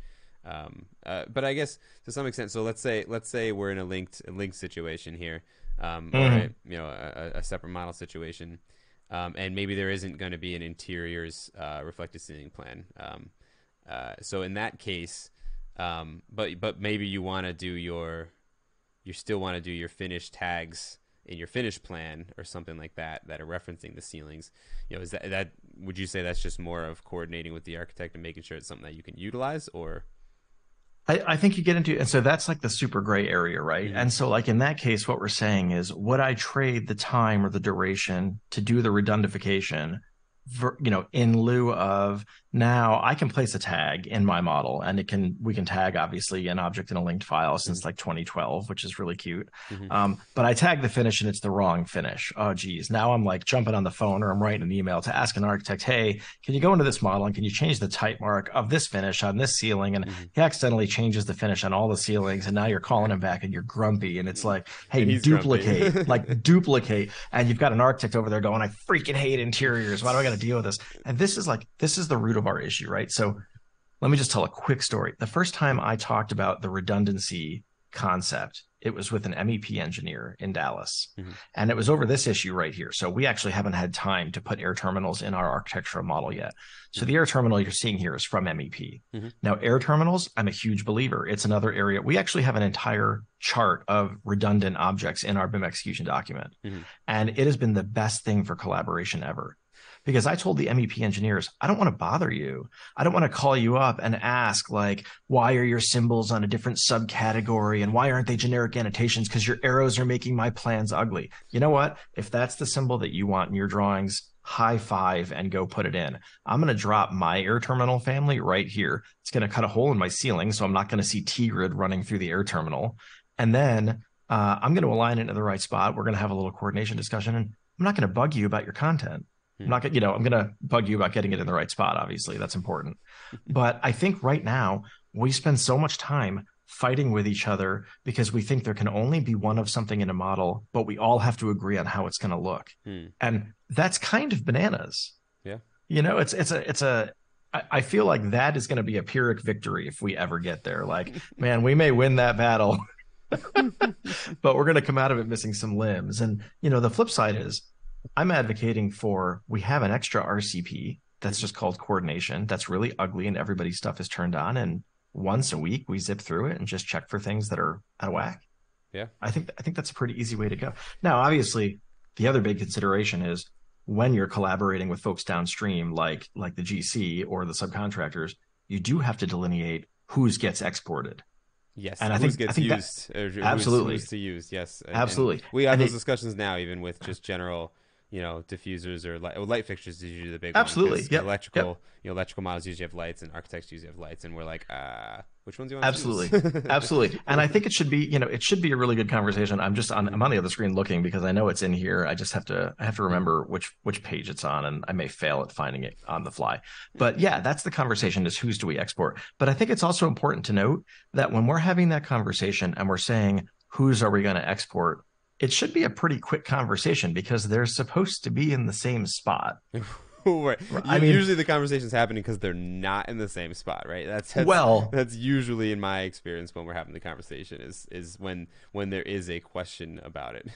But I guess to some extent, so let's say we're in a linked situation here, or you know, a separate model situation, and maybe there isn't going to be an interiors reflective ceiling plan. So in that case, but maybe you want to do your finish tags in your finish plan or something like that that are referencing the ceilings. You know, is that would you say that's just more of coordinating with the architect and making sure it's something that you can utilize? Or I think you get into, and so that's like the super gray area, right? Mm-hmm. And so like in that case, what we're saying is, would I trade the time or the duration to do the redundification for, you know, in lieu of, now I can place a tag in my model, and we can tag obviously an object in a linked file since like 2012, which is really cute. But I tag the finish and it's the wrong finish. Oh geez, now I'm like jumping on the phone, or I'm writing an email to ask an architect, hey, can you go into this model and can you change the type mark of this finish on this ceiling? And he accidentally changes the finish on all the ceilings, and now you're calling him back and you're grumpy, and it's like, hey, duplicate, like duplicate. And you've got an architect over there going, I freaking hate interiors, why do I got to deal with this? And this is the root of our issue, right? So let me just tell a quick story. The first time I talked about the redundancy concept, it was with an MEP engineer in Dallas. And it was over this issue right here. So we actually haven't had time to put air terminals in our architectural model yet. So the air terminal you're seeing here is from MEP. Now, air terminals, I'm a huge believer. It's another area. We actually have an entire chart of redundant objects in our BIM execution document. And it has been the best thing for collaboration ever. Because I told the MEP engineers, I don't want to bother you. I don't want to call you up and ask, like, why are your symbols on a different subcategory? And why aren't they generic annotations? Because your arrows are making my plans ugly. You know what? If that's the symbol that you want in your drawings, high five and go put it in. I'm going to drop my air terminal family right here. It's going to cut a hole in my ceiling, so I'm not going to see T-grid running through the air terminal. And then I'm going to align it in the right spot. We're going to have a little coordination discussion. And I'm not going to bug you about your content. I'm going to bug you about getting it in the right spot. Obviously, that's important. But I think right now we spend so much time fighting with each other because we think there can only be one of something in a model, but we all have to agree on how it's going to look. And that's kind of bananas. Yeah. You know, I feel like that is going to be a Pyrrhic victory if we ever get there. Like, man, we may win that battle, but we're going to come out of it missing some limbs. And, you know, the flip side is, I'm advocating for, we have an extra RCP that's just called coordination. That's really ugly, and everybody's stuff is turned on. And once a week, we zip through it and just check for things that are out of whack. Yeah, I think that's a pretty easy way to go. Now, obviously, the other big consideration is when you're collaborating with folks downstream, like the GC or the subcontractors, you do have to delineate who gets exported. Yes, and who gets used. Yes, absolutely. We have those discussions now, even with just general, you know, diffusers or light fixtures is usually the big one. Absolutely. Yeah. Electrical, you know, electrical models usually have lights, and architects usually have lights, and we're like, which ones do you want to choose? Absolutely. And I think it should be, you know, it should be a really good conversation. I'm on the other screen looking because I know it's in here. I just have to remember which page it's on, and I may fail at finding it on the fly. But yeah, that's the conversation, is whose do we export? But I think it's also important to note that when we're having that conversation and we're saying, whose are we going to export? It should be a pretty quick conversation because they're supposed to be in the same spot. Right. I mean, usually the conversation's happening because they're not in the same spot, right? That's usually, in my experience, when we're having the conversation is when there is a question about it.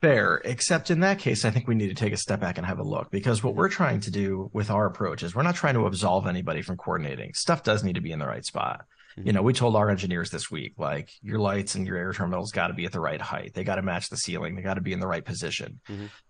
Fair, except in that case, I think we need to take a step back and have a look, because what we're trying to do with our approach is we're not trying to absolve anybody from coordinating. Stuff does need to be in the right spot. You know, we told our engineers this week, like, your lights and your air terminals got to be at the right height. They got to match the ceiling. They got to be in the right position.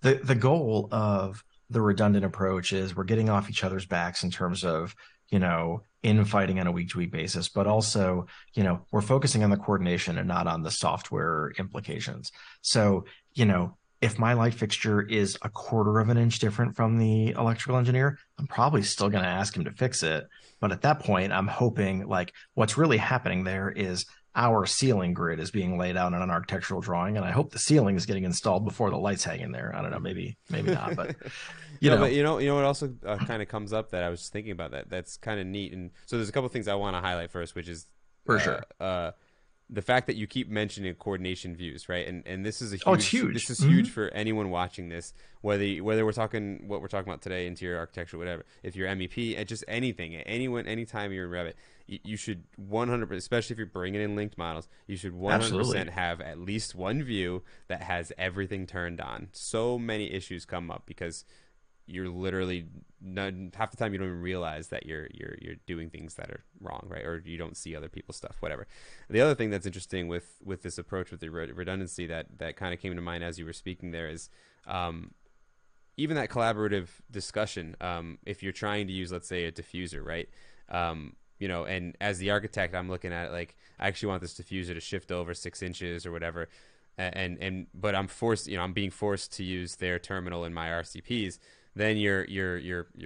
The goal of the redundant approach is we're getting off each other's backs in terms of, you know, infighting on a week-to-week basis, but also, you know, we're focusing on the coordination and not on the software implications. So, you know, if my light fixture is 1/4 of an inch different from the electrical engineer, I'm probably still going to ask him to fix it. But at that point, I'm hoping like what's really happening there is our ceiling grid is being laid out in an architectural drawing. And I hope the ceiling is getting installed before the lights hang in there. I don't know, maybe not, but you know. But you know, it also kind of comes up that I was thinking about that. That's kind of neat. And so there's a couple things I want to highlight first, which is for sure. The fact that you keep mentioning coordination views, right? And this is a huge, it's huge. This is huge for anyone watching this, whether we're talking what we're talking about today, interior architecture, whatever. If you're MEP, just anything, anytime you're in Revit, you should 100%, especially if you're bringing in linked models, you should 100% Absolutely. Have at least one view that has everything turned on. So many issues come up because you're literally half the time you don't even realize that you're doing things that are wrong, right? Or you don't see other people's stuff, whatever. The other thing that's interesting with this approach with the redundancy that kind of came to mind as you were speaking there is even that collaborative discussion. If you're trying to use, let's say, a diffuser, right? You know, and as the architect, I'm looking at it like I actually want this diffuser to shift over 6 inches or whatever. But I'm forced, you know, I'm being forced to use their terminal in my RCPs. Then you're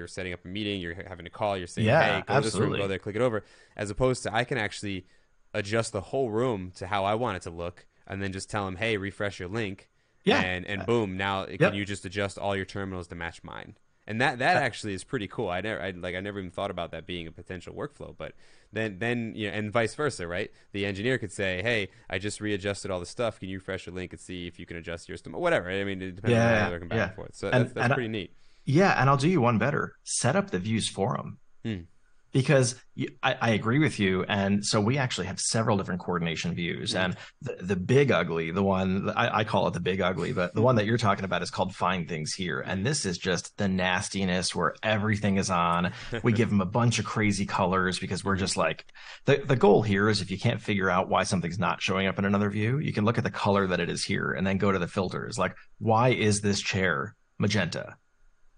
setting up a meeting, you're having a call, you're saying, hey, go to this room, go there, click it over. As opposed to I can actually adjust the whole room to how I want it to look and then just tell them, hey, refresh your link. Yeah. And boom, now can you just adjust all your terminals to match mine? And that actually is pretty cool. I never even thought about that being a potential workflow, but then you know, and vice versa, right? The engineer could say, "Hey, I just readjusted all the stuff. Can you refresh your link and see if you can adjust yours to whatever?" I mean, it depends on how they're working back and forth. So that's pretty neat. Yeah, and I'll do you one better. Set up the views for them. Because I agree with you. And so we actually have several different coordination views. And the big ugly, the one I call it the big ugly, but the one that you're talking about is called Find Things Here. And this is just the nastiness where everything is on. We give them a bunch of crazy colors because we're just like, the goal here is if you can't figure out why something's not showing up in another view, you can look at the color that it is here and then go to the filters. Like, why is this chair magenta?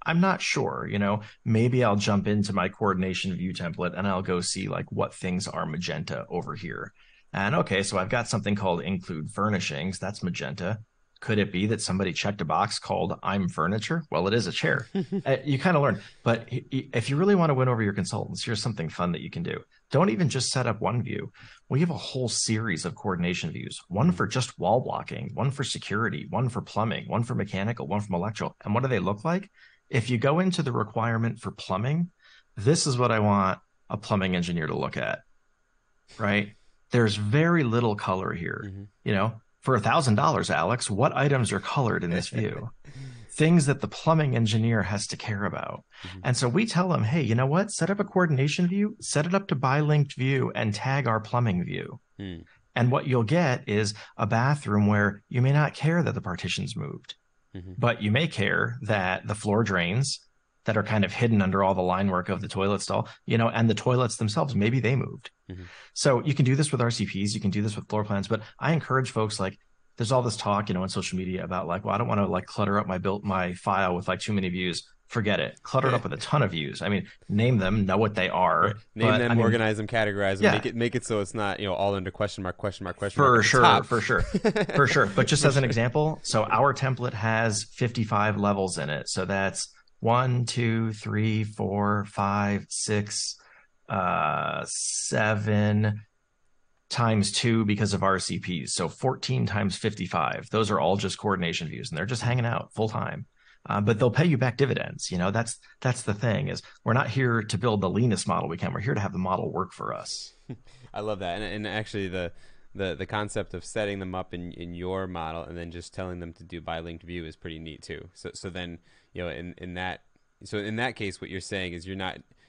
I'm not sure, you know, maybe I'll jump into my coordination view template and I'll go see like what things are magenta over here. And okay, so I've got something called include furnishings. That's magenta. Could it be that somebody checked a box called I'm furniture? Well, it is a chair. You kind of learn. But if you really want to win over your consultants, here's something fun that you can do. Don't even just set up one view. We have a whole series of coordination views, one for just wall blocking, one for security, one for plumbing, one for mechanical, one from electrical. And what do they look like? If you go into the requirement for plumbing, this is what I want a plumbing engineer to look at, right? There's very little color here. You know, for $1,000, Alex, what items are colored in this view? Things that the plumbing engineer has to care about. And so we tell them, hey, you know what? Set up a coordination view, set it up to bi-linked view and tag our plumbing view. And what you'll get is a bathroom where you may not care that the partition's moved. But you may care that the floor drains that are kind of hidden under all the line work of the toilet stall, you know, and the toilets themselves, maybe they moved. So you can do this with RCPs, you can do this with floor plans, but I encourage folks like there's all this talk, you know, on social media about like, well, I don't want to like clutter up my file with like too many views. Forget it. Clutter it up with a ton of views. I mean, name them, know what they are. Organize them, categorize them, make it so it's not, you know, all under question mark. For sure. But just as an example, so our template has 55 levels in it. So that's 1, 2, 3, 4, 5, 6, 7 times 2 because of RCPs. So 14 times 55. Those are all just coordination views and they're just hanging out full time. But they'll pay you back dividends. You know, that's the thing is we're not here to build the leanest model we can. We're here to have the model work for us. I love that. And actually the concept of setting them up in your model and then just telling them to do bi-linked view is pretty neat too. So then, you know, in that case, what you're saying is you're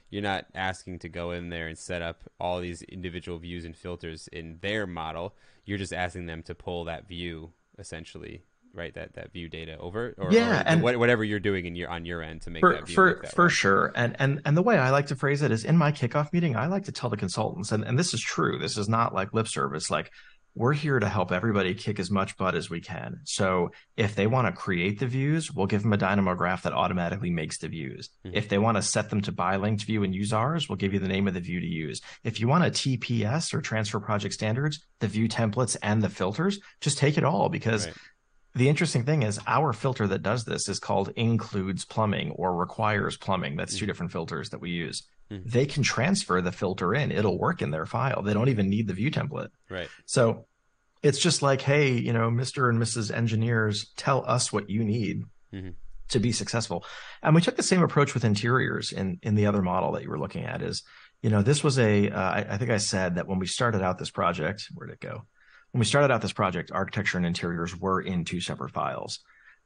not asking to go in there and set up all these individual views and filters in their model. You're just asking them to pull that view essentially. Right, that view data over, or whatever you're doing on your end to make that view work that way. For sure. And the way I like to phrase it is in my kickoff meeting, I like to tell the consultants, and this is true. This is not like lip service. Like we're here to help everybody kick as much butt as we can. So if they want to create the views, we'll give them a Dynamo graph that automatically makes the views. If they want to set them to bi-linked view and use ours, we'll give you the name of the view to use. If you want a TPS or transfer project standards, the view templates and the filters, just take it all because The interesting thing is our filter that does this is called includes plumbing or requires plumbing. That's two different filters that we use. They can transfer the filter in. It'll work in their file. They don't even need the view template. Right. So it's just like, hey, you know, Mr. and Mrs. Engineers, tell us what you need to be successful. And we took the same approach with interiors in the other model that you were looking at is, you know, this was a, I think I said that when we started out this project, where'd it go? When we started out this project, architecture and interiors were in two separate files.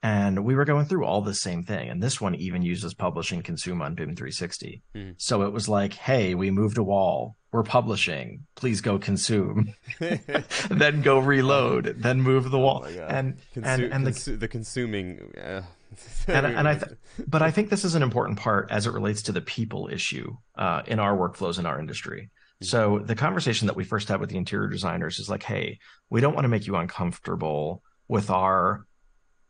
And we were going through all the same thing. And this one even uses publish and consume on BIM 360. So it was like, hey, we moved a wall. We're publishing. Please go consume. Then go reload. Then move the wall. Oh and the consuming. But I think this is an important part as it relates to the people issue in our workflows in our industry. So the conversation that we first had with the interior designers is like, hey, we don't want to make you uncomfortable with our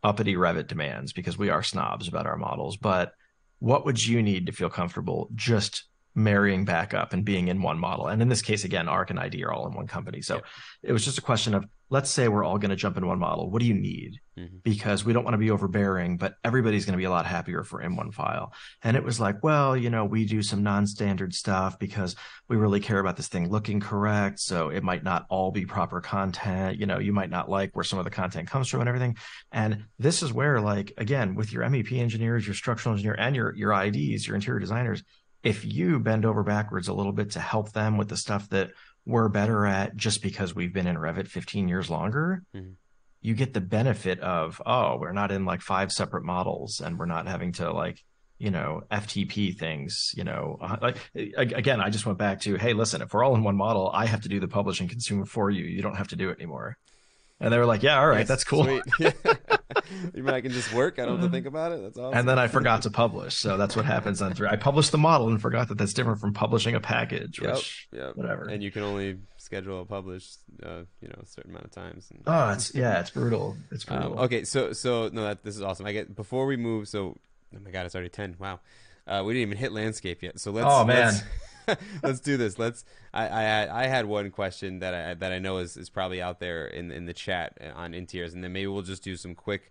uppity Revit demands because we are snobs about our models, but what would you need to feel comfortable just marrying back up and being in one model? And in this case, again, ARC and ID are all in one company. So it was just a question of, let's say we're all going to jump in one model. What do you need? Because we don't want to be overbearing, but everybody's going to be a lot happier if we're in one file. And it was like, well, you know, we do some non-standard stuff because we really care about this thing looking correct. So it might not all be proper content. You know, you might not like where some of the content comes from and everything. And this is where, like, again, with your MEP engineers, your structural engineer, and your IDs, your interior designers, if you bend over backwards a little bit to help them with the stuff that we're better at just because we've been in Revit 15 years longer, you get the benefit of, oh, we're not in like 5 separate models and we're not having to like, you know, FTP things, you know, like, again, I just went back to, hey, listen, if we're all in one model, I have to do the publish and consume for you. You don't have to do it anymore. And they were like, yeah, all right, yes, that's cool. Sweet. Yeah. You mean I can just work? I don't have to think about it. That's awesome. And then I forgot to publish. So that's what happens on 3. I published the model and forgot that that's different from publishing a package, which whatever. And you can only schedule a publish, you know, a certain amount of times. And... oh, it's, yeah, it's brutal. It's brutal. Okay, so no, this is awesome. I get before we move. So, oh my God, it's already 10. Wow, we didn't even hit landscape yet. So let's. Oh man. Let's do this. Let's. I had one question that I know is probably out there in the chat on interiors, and then maybe we'll just do some quick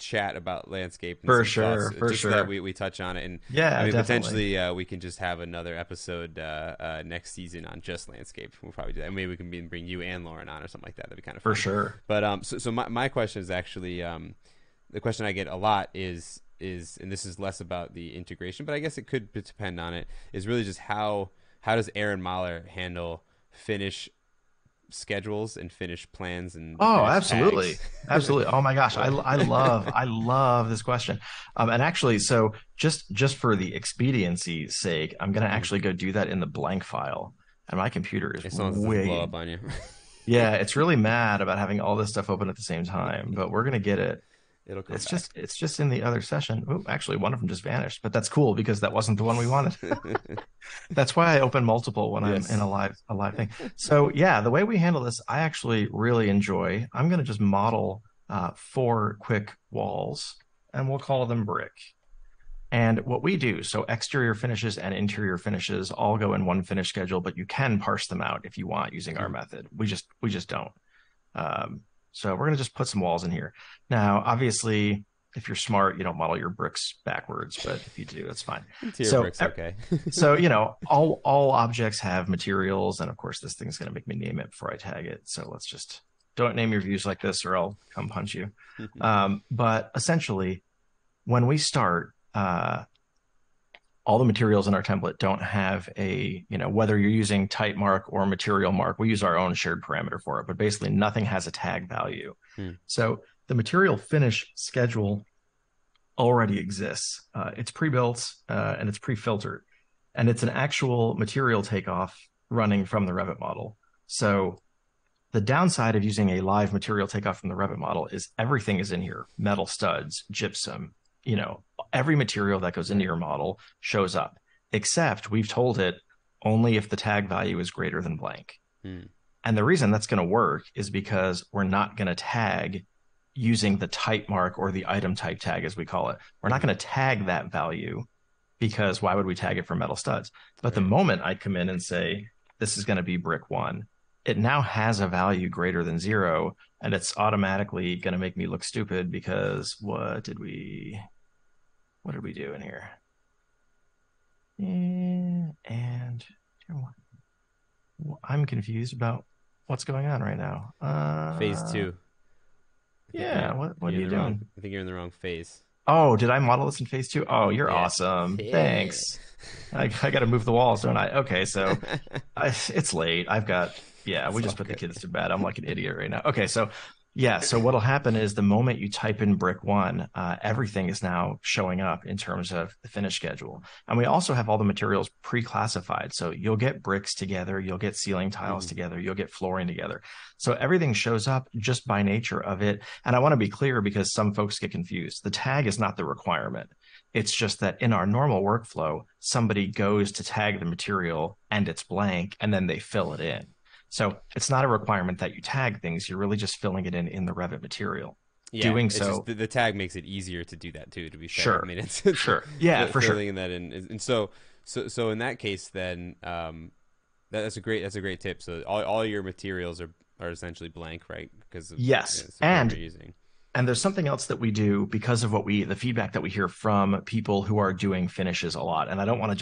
chat about landscape. And for sure, for just sure. That we touch on it, and yeah, I mean, potentially we can just have another episode next season on just landscape. We'll probably do that. Maybe we can bring you and Lauren on or something like that. That'd be kind of fun. For sure. But so my question is actually the question I get a lot is, and this is less about the integration, but I guess it could depend on it, is really just how does Aaron Maller handle finish schedules and finish plans and absolutely tags? Absolutely. Oh my gosh, I love this question. And actually, so just for the expediency's sake, I'm gonna actually go do that in the blank file, and my computer is way blow up on you. Yeah, it's really mad about having all this stuff open at the same time, but we're gonna get it. It'll come back. It's just in the other session. Ooh, actually, one of them just vanished, but that's cool because that wasn't the one we wanted. That's why I open multiple when I'm in a live thing. So yeah, the way we handle this, I actually really enjoy. I'm going to just model 4 quick walls, and we'll call them brick. And what we do, so exterior finishes and interior finishes all go in one finish schedule, but you can parse them out if you want using our method. We just don't. So we're going to just put some walls in here. Now, obviously, if you're smart, you don't model your bricks backwards, but if you do, that's fine. So, bricks, okay. So, you know, all objects have materials. And of course, this thing's going to make me name it before I tag it. So let's just don't name your views like this or I'll come punch you. But essentially, when we start, all the materials in our template don't have a, you know, whether you're using type mark or material mark, we use our own shared parameter for it, but basically nothing has a tag value. So the material finish schedule already exists. It's pre-built and it's pre-filtered, and it's an actual material takeoff running from the Revit model. So the downside of using a live material takeoff from the Revit model is everything is in here: metal studs, gypsum, you know, every material that goes into your model shows up, except we've told it only if the tag value is greater than blank. And the reason that's going to work is because we're not going to tag using the type mark or the item type tag, as we call it. We're not going to tag that value because why would we tag it for metal studs? But the moment I come in and say, this is going to be brick 1, it now has a value greater than 0, and it's automatically going to make me look stupid because what did we do in here? And I'm confused about what's going on right now. Phase 2. Yeah, what are you doing? I think you're in the wrong phase. Oh, did I model this in phase 2? Oh, you're awesome. Yeah. Thanks. I got to move the walls, don't I? Okay, so it's late. I've got, we just put the kids to bed. I'm like an idiot right now. Okay, so so what'll happen is the moment you type in brick 1, everything is now showing up in terms of the finish schedule. And we also have all the materials pre-classified. So you'll get bricks together, you'll get ceiling tiles together, you'll get flooring together. So everything shows up just by nature of it. And I want to be clear because some folks get confused. The tag is not the requirement. It's just that in our normal workflow, somebody goes to tag the material and it's blank, and then they fill it in. So it's not a requirement that you tag things. You're really just filling it in the Revit material. Yeah, doing so, just, the tag makes it easier to do that too. To be fair, sure, I mean, it's sure, yeah, for sure. Filling that in, and so in that case, then that's a great tip. So all your materials are essentially blank, right? Because of, and you're using. And there's something else that we do because of the feedback that we hear from people who are doing finishes a lot. And I don't want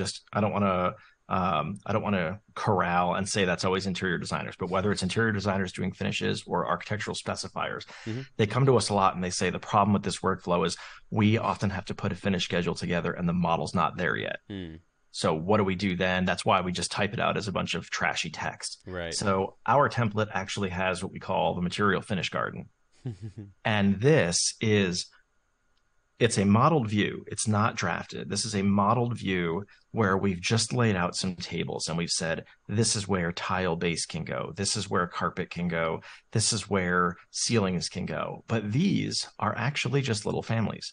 to corral and say that's always interior designers, but whether it's interior designers doing finishes or architectural specifiers, they come to us a lot and they say the problem with this workflow is we often have to put a finish schedule together and the model's not there yet. So what do we do then? That's why we just type it out as a bunch of trashy text. Right. So our template actually has what we call the material finish garden. And this is, it's a modeled view. It's not drafted. This is a modeled view where we've just laid out some tables and we've said, this is where tile base can go. This is where carpet can go. This is where ceilings can go. But these are actually just little families.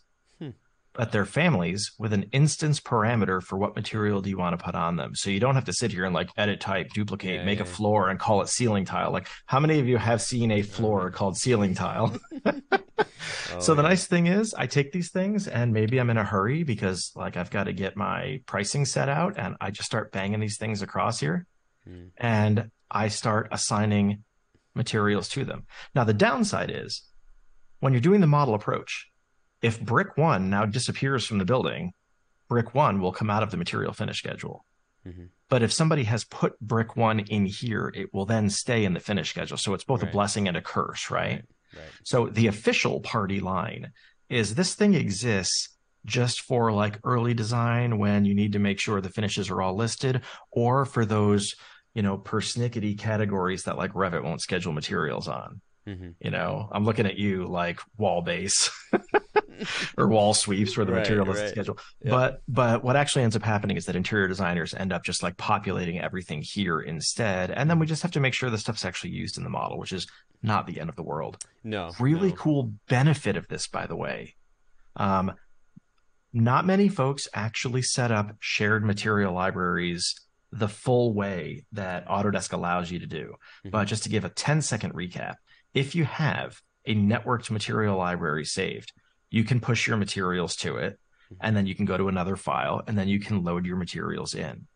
But they're families with an instance parameter for what material do you want to put on them. So you don't have to sit here and like edit type, duplicate, make a floor and call it ceiling tile. Like how many of you have seen a floor called ceiling tile? The nice thing is I take these things and maybe I'm in a hurry because like I've got to get my pricing set out and I just start banging these things across here and I start assigning materials to them. Now the downside is when you're doing the model approach, if brick 1 now disappears from the building, brick 1 will come out of the material finish schedule. But if somebody has put brick 1 in here, it will then stay in the finish schedule. So it's both a blessing and a curse, right? So the official party line is this thing exists just for like early design when you need to make sure the finishes are all listed, or for those, persnickety categories that like Revit won't schedule materials on. I'm looking at you like wall base or wall sweeps where the material is scheduled. But what actually ends up happening is that interior designers end up just like populating everything here instead. And then we just have to make sure the stuff's actually used in the model, which is not the end of the world. Cool benefit of this, by the way. Not many folks actually set up shared material libraries the full way that Autodesk allows you to do. But just to give a 10-second recap, if you have a networked material library saved, you can push your materials to it, and then you can go to another file, and then you can load your materials in.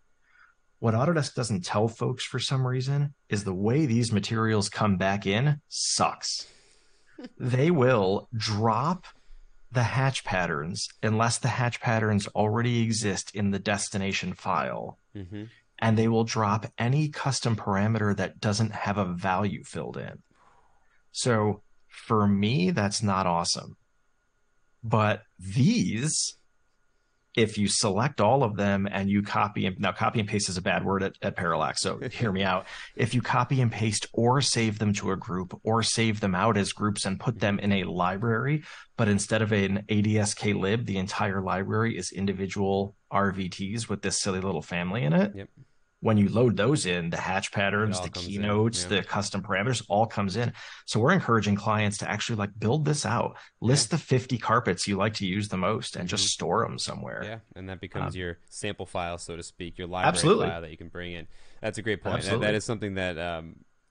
What Autodesk doesn't tell folks for some reason is the way these materials come back in sucks. They will drop the hatch patterns unless the hatch patterns already exist in the destination file, and they will drop any custom parameter that doesn't have a value filled in. So for me, that's not awesome. But these, if you select all of them and you copy and now copy and paste is a bad word at Parallax, so hear me out. If you copy and paste or save them to a group or save them out as groups and put them in a library, but instead of an ADSK lib, the entire library is individual RVTs with this silly little family in it. When you load those in, the hatch patterns, the keynotes, the custom parameters all comes in. So we're encouraging clients to actually like build this out, list the 50 carpets you like to use the most and just store them somewhere. And that becomes your sample file, so to speak, your library file that you can bring in. That's a great point. That is something that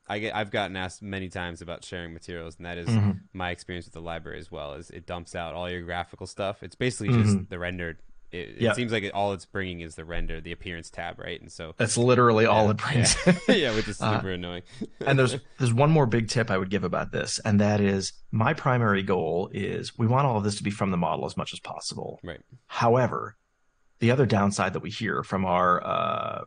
I've gotten asked many times about sharing materials, and that is my experience with the library as well, is it dumps out all your graphical stuff. It's basically just the rendered It seems like all it's bringing is the render, the appearance tab, right? And so that's literally all it brings. Yeah, yeah, which is super annoying. And there's one more big tip I would give about this, and that is my primary goal is we want all of this to be from the model as much as possible. Right. However, the other downside that we hear from our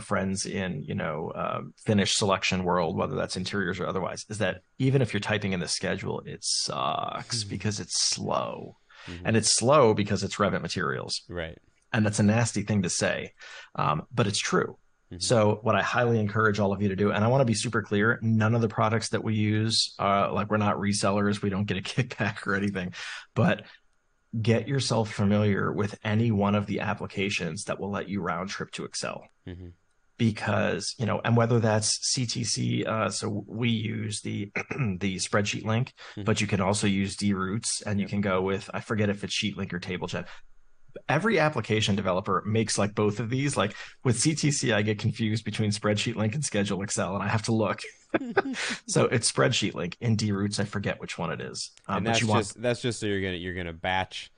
friends in finish selection world, whether that's interiors or otherwise, is that even if you're typing in the schedule, it sucks because it's slow. Mm-hmm. And it's slow because it's Revit materials. Right. And that's a nasty thing to say, but it's true. Mm-hmm. So what I highly encourage all of you to do, and I want to be super clear, none of the products that we use, like we're not resellers, we don't get a kickback or anything, but get yourself familiar with any one of the applications that will let you round trip to Excel. Mm-hmm. Because, you know, and whether that's CTC, so we use the spreadsheet link, mm-hmm. but you can also use D roots, and you can go with, I forget if it's sheet link or table chat. Every application developer makes like both of these. Like with CTC, I get confused between spreadsheet link and schedule Excel, and I have to look. So it's spreadsheet link in D roots. I forget which one it is. And that's, but you just, that's just so you're gonna batch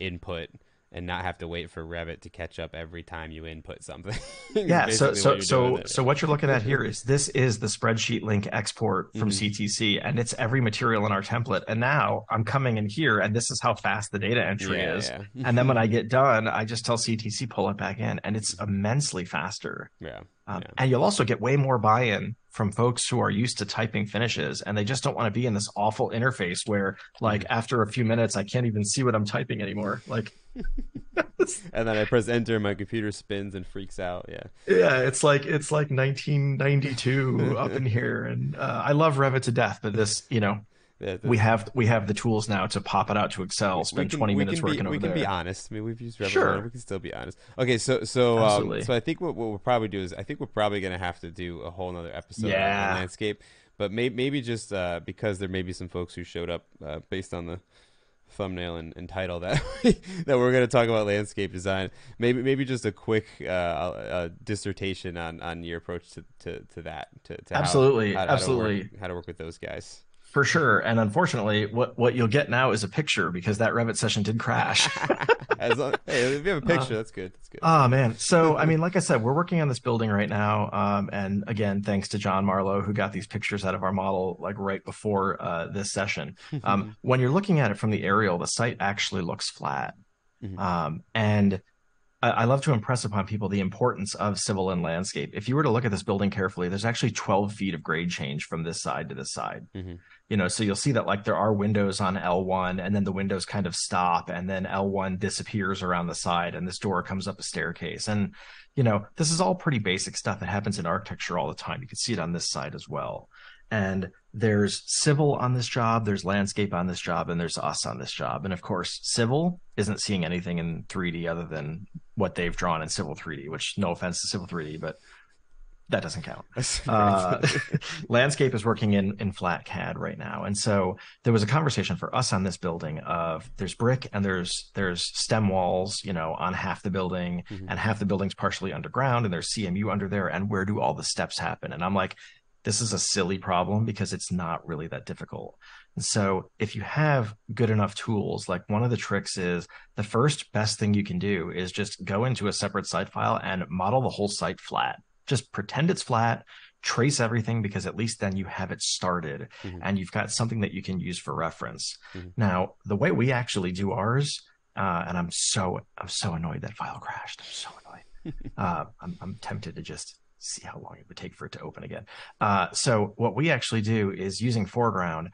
input. And not have to wait for Revit to catch up every time you input something. Yeah. So what you're looking at here is this is the spreadsheet link export from CTC, and it's every material in our template. And now I'm coming in here, and this is how fast the data entry is. Yeah. And then when I get done, I just tell CTC pull it back in, and it's immensely faster. Yeah. And you'll also get way more buy-in from folks who are used to typing finishes, and they just don't want to be in this awful interface where, like, after a few minutes, I can't even see what I'm typing anymore. Like. And then I press enter, my computer spins and freaks out. Yeah, it's like 1992 up in here. And I love Revit to death, but this, you know, we have the tools now to pop it out to Excel, spend 20 minutes working over there. We can be honest. I mean, we've used Revit. Sure. We can still be honest. Okay, so I think what we'll probably do is I think we're probably going to have to do a whole another episode on Landscape, but maybe just because there may be some folks who showed up based on the thumbnail and title that we're going to talk about landscape design. Maybe just a quick dissertation on your approach to that. To absolutely, how to work with those guys. For sure. And unfortunately, what you'll get now is a picture, because that Revit session did crash. Hey, if you have a picture, that's good. That's good. Oh, man. So, I mean, like I said, we're working on this building right now. And again, thanks to John Marlowe, who got these pictures out of our model like right before this session. When you're looking at it from the aerial, the site actually looks flat. Mm-hmm. And I love to impress upon people the importance of civil and landscape. If you were to look at this building carefully, there's actually 12 feet of grade change from this side to this side. Mm-hmm. You know, so you'll see that like there are windows on L1, and then the windows kind of stop, and then L1 disappears around the side, and this door comes up a staircase. And, you know, this is all pretty basic stuff that happens in architecture all the time. You can see it on this side as well. And there's civil on this job, there's landscape on this job, and there's us on this job. And of course, civil isn't seeing anything in 3D other than what they've drawn in Civil 3D, which, no offense to Civil 3D, but that doesn't count. Landscape is working in flat CAD right now. And so there was a conversation for us on this building of there's brick and there's stem walls, you know, on half the building, mm-hmm. and half the building's partially underground, and there's CMU under there, and where do all the steps happen? And I'm like, this is a silly problem because it's not really that difficult. And so if you have good enough tools, like one of the tricks is the first best thing you can do is just go into a separate site file and model the whole site flat. Just pretend it's flat, trace everything, because at least then you have it started, mm-hmm. and you've got something that you can use for reference. Mm-hmm. Now, the way we actually do ours, and I'm so annoyed that file crashed. I'm so annoyed. I'm tempted to just see how long it would take for it to open again. So what we actually do is using Foreground.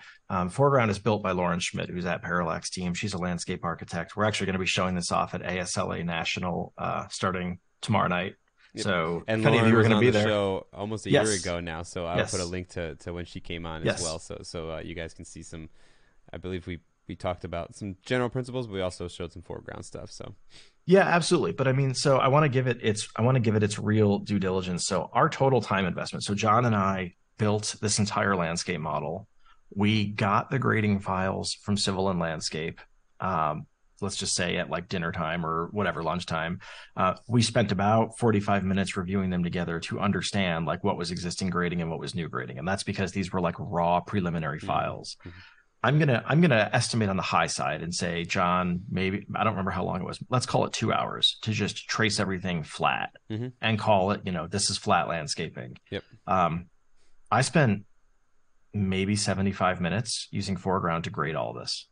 Foreground is built by Lauren Schmidt, who's at Parallax team. She's a landscape architect. We're actually going to be showing this off at ASLA National starting tomorrow night. Yep. So and Lauren was on the show almost a year ago now. So I'll put a link to when she came on as well. So you guys can see some, I believe we talked about some general principles, but we also showed some foreground stuff. So yeah, absolutely. But I mean, so I want to give it its real due diligence. So our total time investment. So John and I built this entire landscape model. We got the grading files from Civil and Landscape. Let's just say at like dinner time or whatever, lunchtime. We spent about 45 minutes reviewing them together to understand like what was existing grading and what was new grading. And that's because these were like raw preliminary files. Mm-hmm. I'm gonna estimate on the high side and say, John, maybe, I don't remember how long it was, let's call it 2 hours to just trace everything flat and call it, you know, this is flat landscaping. Yep. I spent maybe 75 minutes using Foreground to grade all this.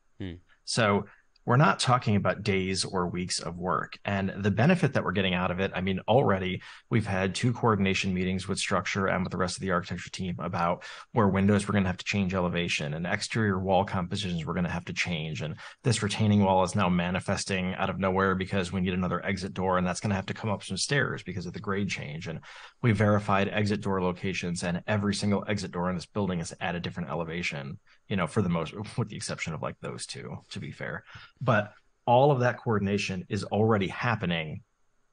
So we're not talking about days or weeks of work. And the benefit that we're getting out of it, I mean, already we've had 2 coordination meetings with structure and with the rest of the architecture team about where windows we're going to have to change elevation and exterior wall compositions we're going to have to change. And this retaining wall is now manifesting out of nowhere because we need another exit door, and that's going to have to come up some stairs because of the grade change. And we verified exit door locations, and every single exit door in this building is at a different elevation, you know, for the most, with the exception of like those two, to be fair. But all of that coordination is already happening.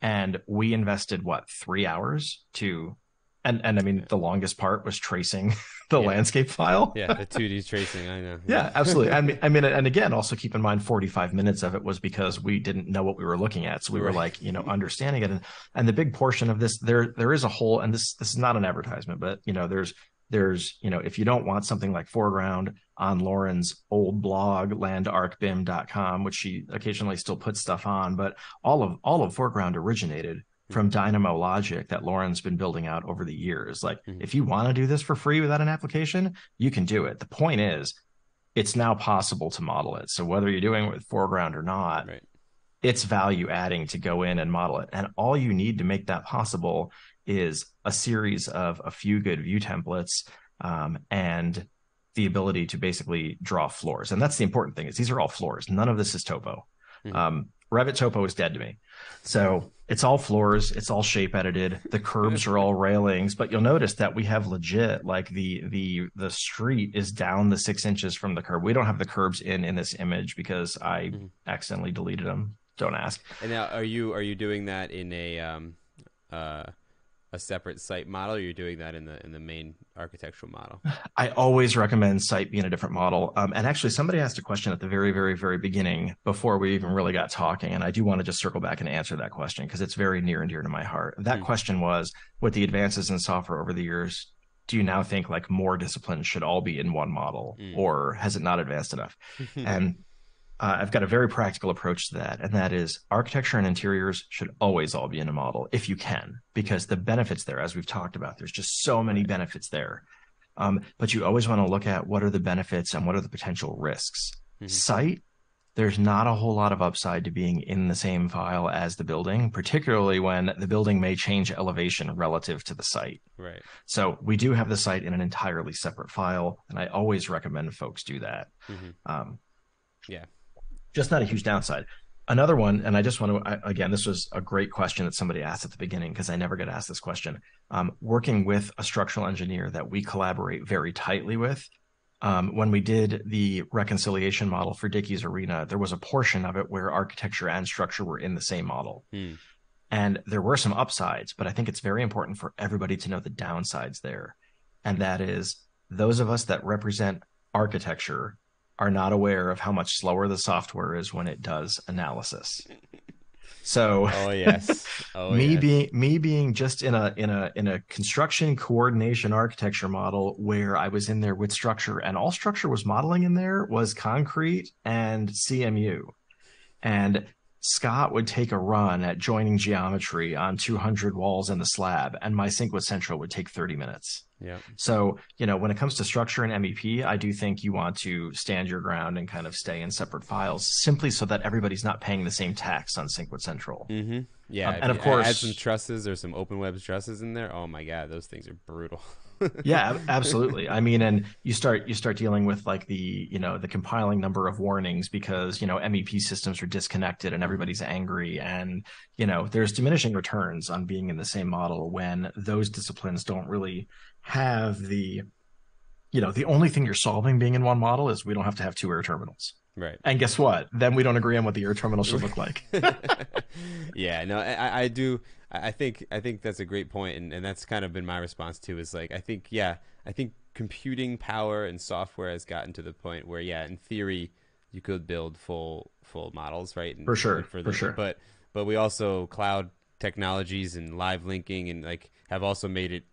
And we invested, what, 3 hours to, and I mean, the longest part was tracing the landscape file. Yeah, the 2D tracing, I know. Yeah, absolutely. I mean, and again, also keep in mind 45 minutes of it was because we didn't know what we were looking at. So we were like, you know, understanding it. And the big portion of this, there is a whole, and this is not an advertisement, but, you know, there's, you know, if you don't want something like Foreground, on Lauren's old blog, LandArcBim.com, which she occasionally still puts stuff on, but all of Foreground originated from Dynamo logic that Lauren's been building out over the years. Like, if you want to do this for free without an application, you can do it. The point is, it's now possible to model it. So whether you're doing it with Foreground or not, it's value adding to go in and model it. And all you need to make that possible is a series of a few good view templates and the ability to basically draw floors. And that's the important thing, is these are all floors. None of this is topo. Revit topo is dead to me. So it's all floors. It's all shape edited. The curbs are all railings. But you'll notice that we have legit, like the street is down the 6 inches from the curb. We don't have the curbs in this image because I accidentally deleted them. Don't ask. And now, are you doing that in a separate site model, or you're doing that in the main architectural model? I always recommend site being a different model. And actually, somebody asked a question at the very, very, very beginning before we even really got talking. And I do want to just circle back and answer that question because it's very near and dear to my heart. That question was, with the advances in software over the years, do you now think like more disciplines should all be in one model, or has it not advanced enough? And I've got a very practical approach to that, and that is architecture and interiors should always all be in a model if you can, because the benefits there, as we've talked about, there's just so many benefits there. But you always want to look at what are the benefits and what are the potential risks. Site, there's not a whole lot of upside to being in the same file as the building, particularly when the building may change elevation relative to the site. Right. So we do have the site in an entirely separate file, and I always recommend folks do that. Yeah. Just not a huge downside. Another one, and I just want to, again, this was a great question that somebody asked at the beginning because I never get asked this question. Working with a structural engineer that we collaborate very tightly with, when we did the reconciliation model for Dickie's Arena, there was a portion of it where architecture and structure were in the same model. And there were some upsides, but I think it's very important for everybody to know the downsides there. And that is, those of us that represent architecture are not aware of how much slower the software is when it does analysis. So me being just in a construction coordination architecture model where I was in there with structure, and all structure was modeling in there was concrete and CMU. And Scott would take a run at joining geometry on 200 walls in the slab, and my sync with Central would take 30 minutes. Yeah. So, you know, when it comes to structure and MEP, I do think you want to stand your ground and kind of stay in separate files, simply so that everybody's not paying the same tax on Sync with Central. Yeah. And of course, add some trusses or some open web trusses in there. Oh my God, those things are brutal. Yeah, absolutely. I mean, and you start dealing with like the, you know, the compiling number of warnings because, you know, MEP systems are disconnected and everybody's angry, and, you know, there's diminishing returns on being in the same model when those disciplines don't really have the, you know, the only thing you're solving being in one model is we don't have to have 2 air terminals. Right. And guess what? Then we don't agree on what the air terminal should look like. Yeah, no, I do. I think that's a great point, and that's kind of been my response too, is like, I think computing power and software has gotten to the point where, yeah, in theory you could build full models, right? And for sure. But we also, cloud technologies and live linking and like have also made it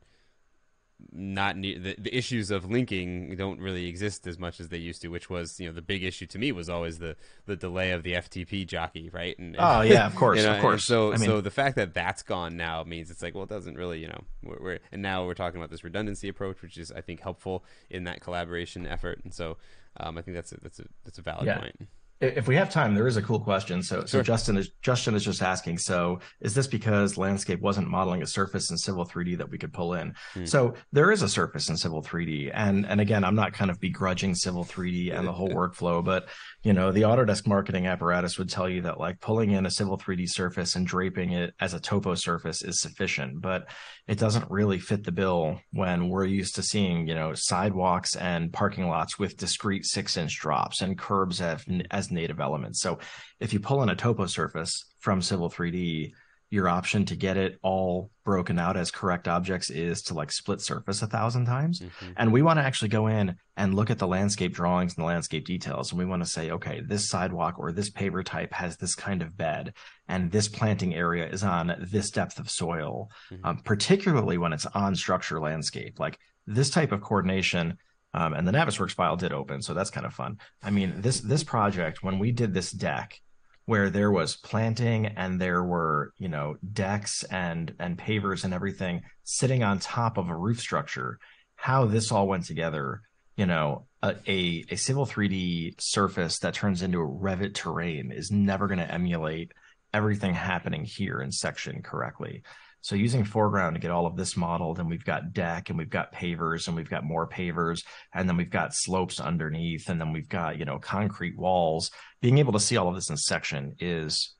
not need the issues of linking don't really exist as much as they used to, which was, you know, the big issue to me was always the delay of the FTP jockey, right? And oh yeah, of course, you know, of course. So I mean, so the fact that that's gone now means it's like, well, it doesn't really, you know, and now we're talking about this redundancy approach, which is I think helpful in that collaboration effort. And so I think that's a valid point. If we have time, there is a cool question. So, sure. So Justin is just asking, so is this because Landscape wasn't modeling a surface in Civil 3D that we could pull in? Hmm. So there is a surface in Civil 3D. And again, I'm not kind of begrudging Civil 3D and the whole workflow, but you know, the Autodesk marketing apparatus would tell you that like pulling in a Civil 3D surface and draping it as a topo surface is sufficient, but it doesn't really fit the bill when we're used to seeing, you know, sidewalks and parking lots with discrete 6-inch drops and curbs as native elements. So if you pull in a topo surface from Civil 3D, your option to get it all broken out as correct objects is to like split surface 1,000 times. Mm-hmm. And we want to actually go in and look at the landscape drawings and the landscape details. And we want to say, okay, this sidewalk or this paver type has this kind of bed, and this planting area is on this depth of soil, mm-hmm. Particularly when it's on structure landscape, like this type of coordination. And the Navisworks file did open, so that's kind of fun. I mean, this project, when we did this deck, where there was planting and there were, you know, decks and pavers and everything sitting on top of a roof structure, how this all went together, you know, a Civil 3D surface that turns into a Revit terrain is never going to emulate everything happening here in section correctly. So using Foreground to get all of this modeled, and we've got deck, and we've got pavers, and we've got more pavers, and then we've got slopes underneath, and then we've got, you know, concrete walls. Being able to see all of this in section is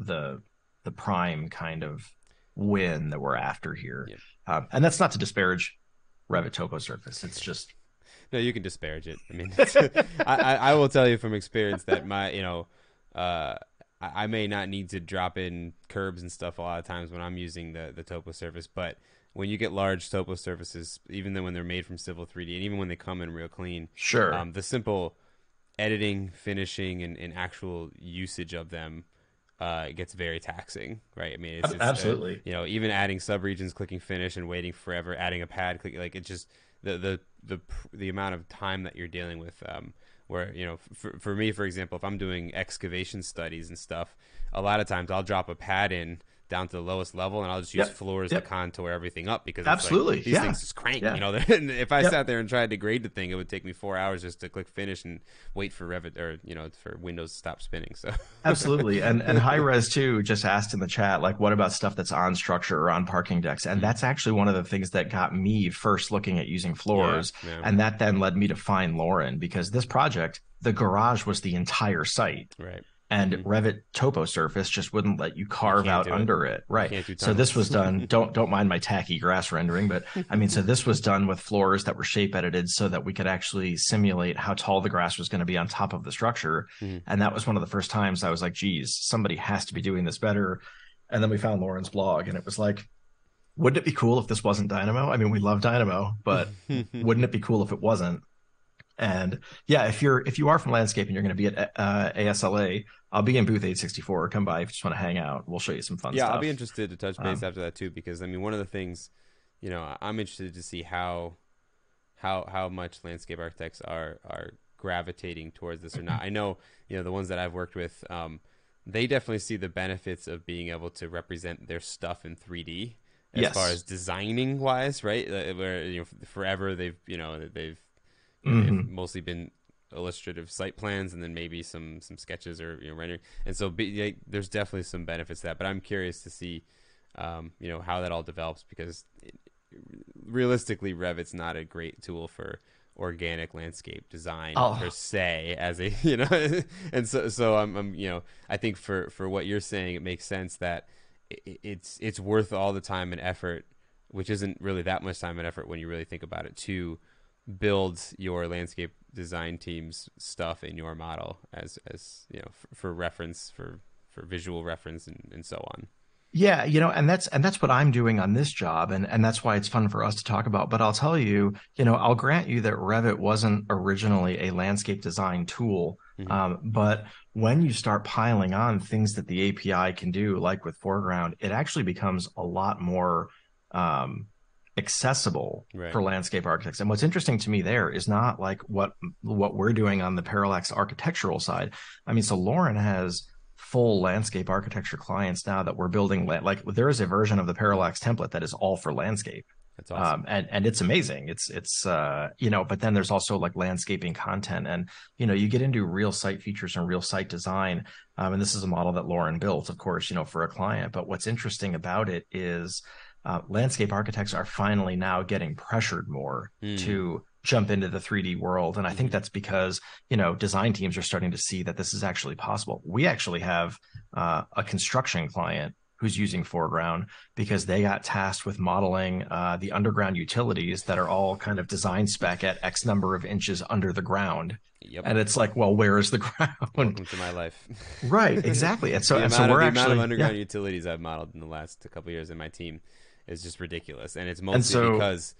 the prime kind of win that we're after here. Yeah. And that's not to disparage Revit topo surface. It's just no, you can disparage it. I mean, I will tell you from experience that my, you know, I may not need to drop in curbs and stuff a lot of times when I'm using the topo surface, but when you get large topo surfaces, even though when they're made from Civil 3D and even when they come in real clean, sure, the simple editing, finishing, and actual usage of them gets very taxing, right? I mean, it's absolutely, you know, even adding subregions, clicking finish and waiting forever, adding a pad, click, like it's just the amount of time that you're dealing with. Where, you know, for me, for example, if I'm doing excavation studies and stuff, a lot of times I'll drop a pad in down to the lowest level and I'll just use floors to contour everything up because absolutely, it's like, these things just crank, you know. And if I sat there and tried to grade the thing, it would take me 4 hours just to click finish and wait for Revit or, you know, for Windows to stop spinning. So absolutely. And High Res too just asked in the chat, like, what about stuff that's on structure or on parking decks? And that's actually one of the things that got me first looking at using floors. Yeah, yeah. And that then led me to find Lauren, because this project, the garage was the entire site. Right. And Revit topo surface just wouldn't let you carve out under it, right? So this was done. Don't mind my tacky grass rendering, but I mean, so this was done with floors that were shape edited so that we could actually simulate how tall the grass was going to be on top of the structure. Mm-hmm. And that was one of the first times I was like, geez, somebody has to be doing this better. And then we found Lauren's blog, and it was like, wouldn't it be cool if this wasn't Dynamo? I mean, we love Dynamo, but wouldn't it be cool if it wasn't? And yeah, if you are from Landscape and you're going to be at ASLA, I'll be in booth 864. Come by if you just want to hang out. We'll show you some fun stuff. Yeah, I'll be interested to touch base after that too, because I mean, one of the things, you know, I'm interested to see how much landscape architects are gravitating towards this or not. I know, you know, the ones that I've worked with, they definitely see the benefits of being able to represent their stuff in 3D as far as designing wise, right? Where, you know, forever they've mm-hmm. mostly been illustrative site plans and then maybe some sketches or, you know, rendering. And so there's definitely some benefits to that, but I'm curious to see, you know, how that all develops, because realistically Revit's not a great tool for organic landscape design per se, as a, you know, and so I'm, you know, I think for what you're saying, it makes sense that it's worth all the time and effort, which isn't really that much time and effort when you really think about it, to build your landscape design team's stuff in your model as you know, for reference, for visual reference and so on. Yeah, you know, and that's what I'm doing on this job, and that's why it's fun for us to talk about. But I'll tell you, you know, I'll grant you that Revit wasn't originally a landscape design tool, mm-hmm. But when you start piling on things that the API can do, like with Foreground, it actually becomes a lot more accessible right. for landscape architects. And what's interesting to me there is not like what we're doing on the Parallax architectural side. I mean, so Lauren has full landscape architecture clients now that we're building. Like there is a version of the Parallax template that is all for landscape. That's awesome. And it's amazing. It's you know, but then there's also like landscaping content, and, you know, you get into real site features and real site design. And this is a model that Lauren built, of course, you know, for a client. But what's interesting about it is landscape architects are finally now getting pressured more to jump into the 3D world. And I think that's because, you know, design teams are starting to see that this is actually possible. We actually have a construction client who's using Foreground because they got tasked with modeling the underground utilities that are all kind of design spec at X number of inches under the ground. Yep. And it's like, well, where is the ground? Welcome to my life. Right, exactly. And so, the amount of underground utilities I've modeled in the last couple of years in my team is just ridiculous. And it's mostly because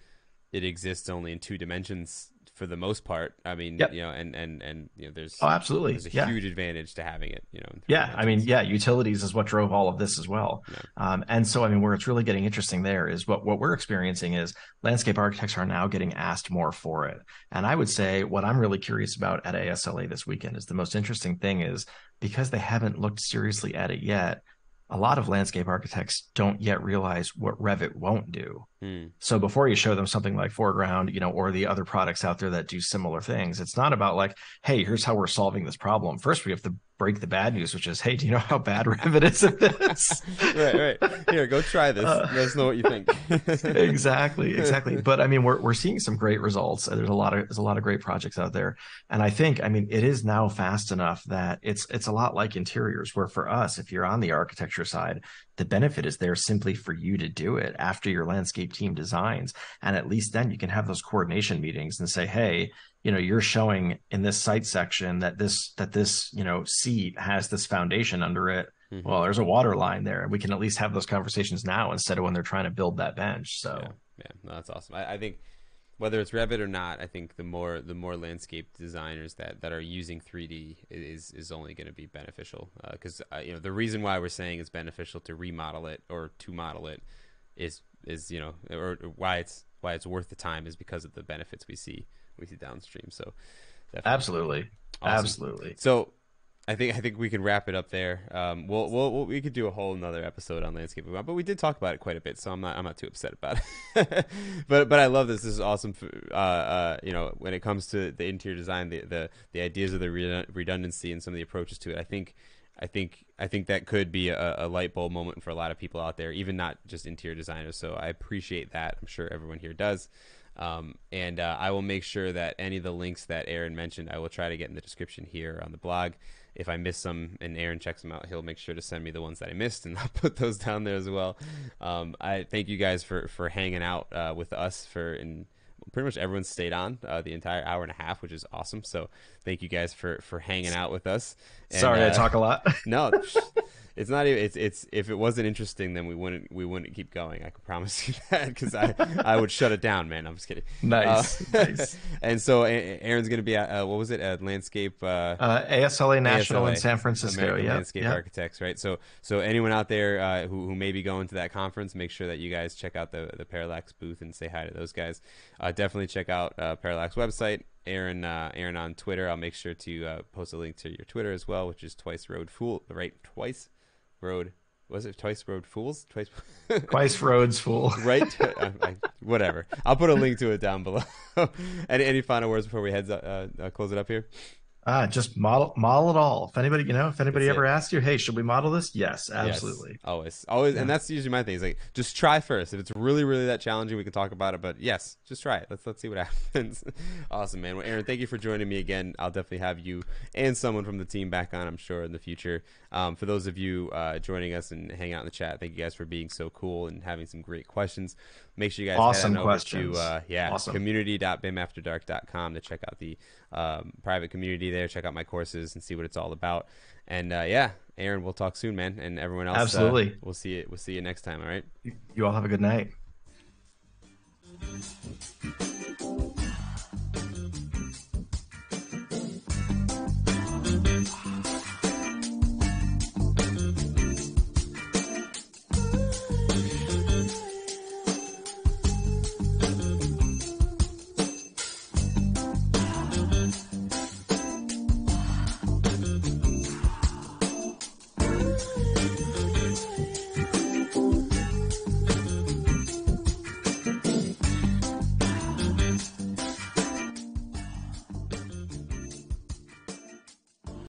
it exists only in two dimensions for the most part. I mean, yep. you know, and you know, there's absolutely there's a yeah. huge advantage to having it, you know. Yeah, I mean, yeah, utilities is what drove all of this as well. Yeah. And so, I mean, where it's really getting interesting there is what we're experiencing is landscape architects are now getting asked more for it. And I would say what I'm really curious about at ASLA this weekend is the most interesting thing is because they haven't looked seriously at it yet, a lot of landscape architects don't yet realize what Revit won't do. So before you show them something like Foreground, you know, or the other products out there that do similar things, it's not about like, hey, here's how we're solving this problem. First, we have to break the bad news, which is, hey, do you know how bad Revit is at this? right. Here, go try this. Let us know what you think. exactly. But I mean, we're seeing some great results. There's a lot of great projects out there, and I think, I mean, it is now fast enough that it's a lot like interiors, where for us, if you're on the architecture side, the benefit is there simply for you to do it after your landscape team designs. And at least then you can have those coordination meetings and say, hey, you know, you're showing in this site section that this, you know, seat has this foundation under it. Mm-hmm. Well, there's a water line there. And we can at least have those conversations now instead of when they're trying to build that bench. So yeah. No, that's awesome. I think whether it's Revit or not, I think the more landscape designers that are using 3D is only going to be beneficial, because you know, the reason why we're saying it's beneficial to remodel it or to model it is you know, or why it's worth the time is because of the benefits we see downstream. So definitely. Absolutely. So I think we can wrap it up there. We could do a whole another episode on landscaping, but we did talk about it quite a bit, so I'm not too upset about it. but I love this. This is awesome. For, you know, when it comes to the interior design, the ideas of the redundancy and some of the approaches to it, I think that could be a light bulb moment for a lot of people out there, even not just interior designers. So I appreciate that. I'm sure everyone here does. And I will make sure that any of the links that Aaron mentioned, I will try to get in the description here on the blog. If I miss some and Aaron checks them out, he'll make sure to send me the ones that I missed, and I'll put those down there as well. I thank you guys for hanging out with us and pretty much everyone stayed on the entire hour and a half, which is awesome. So thank you guys for hanging out with us. And, sorry I talk a lot. No. It's not even. It's if it wasn't interesting, then we wouldn't keep going. I can promise you that, because I would shut it down, man. I'm just kidding. Nice. And so Aaron's gonna be at what was it? Landscape. ASLA National in San Francisco. American Landscape Architects, right? So anyone out there who may be going to that conference, make sure that you guys check out the Parallax booth and say hi to those guys. Definitely check out Parallax website. Aaron on Twitter. I'll make sure to post a link to your Twitter as well, which is whatever. I'll put a link to it down below. Any final words before we close it up here? Just model it all. If anybody ever asks you, hey, should we model this? Yes, absolutely. Yes, always. Yeah. And that's usually my thing. It's like, just try first. If it's really, really that challenging, we can talk about it, but yes, just try it. Let's see what happens. Awesome, man. Well, Aaron, thank you for joining me again. I'll definitely have you and someone from the team back on, I'm sure, in the future. For those of you joining us and hanging out in the chat, thank you guys for being so cool and having some great questions. Make sure you guys head on over to community.bimafterdark.com to check out the private community there. Check out my courses and see what it's all about. And Aaron, we'll talk soon, man. And everyone else, absolutely. We'll see you next time. All right. You all have a good night.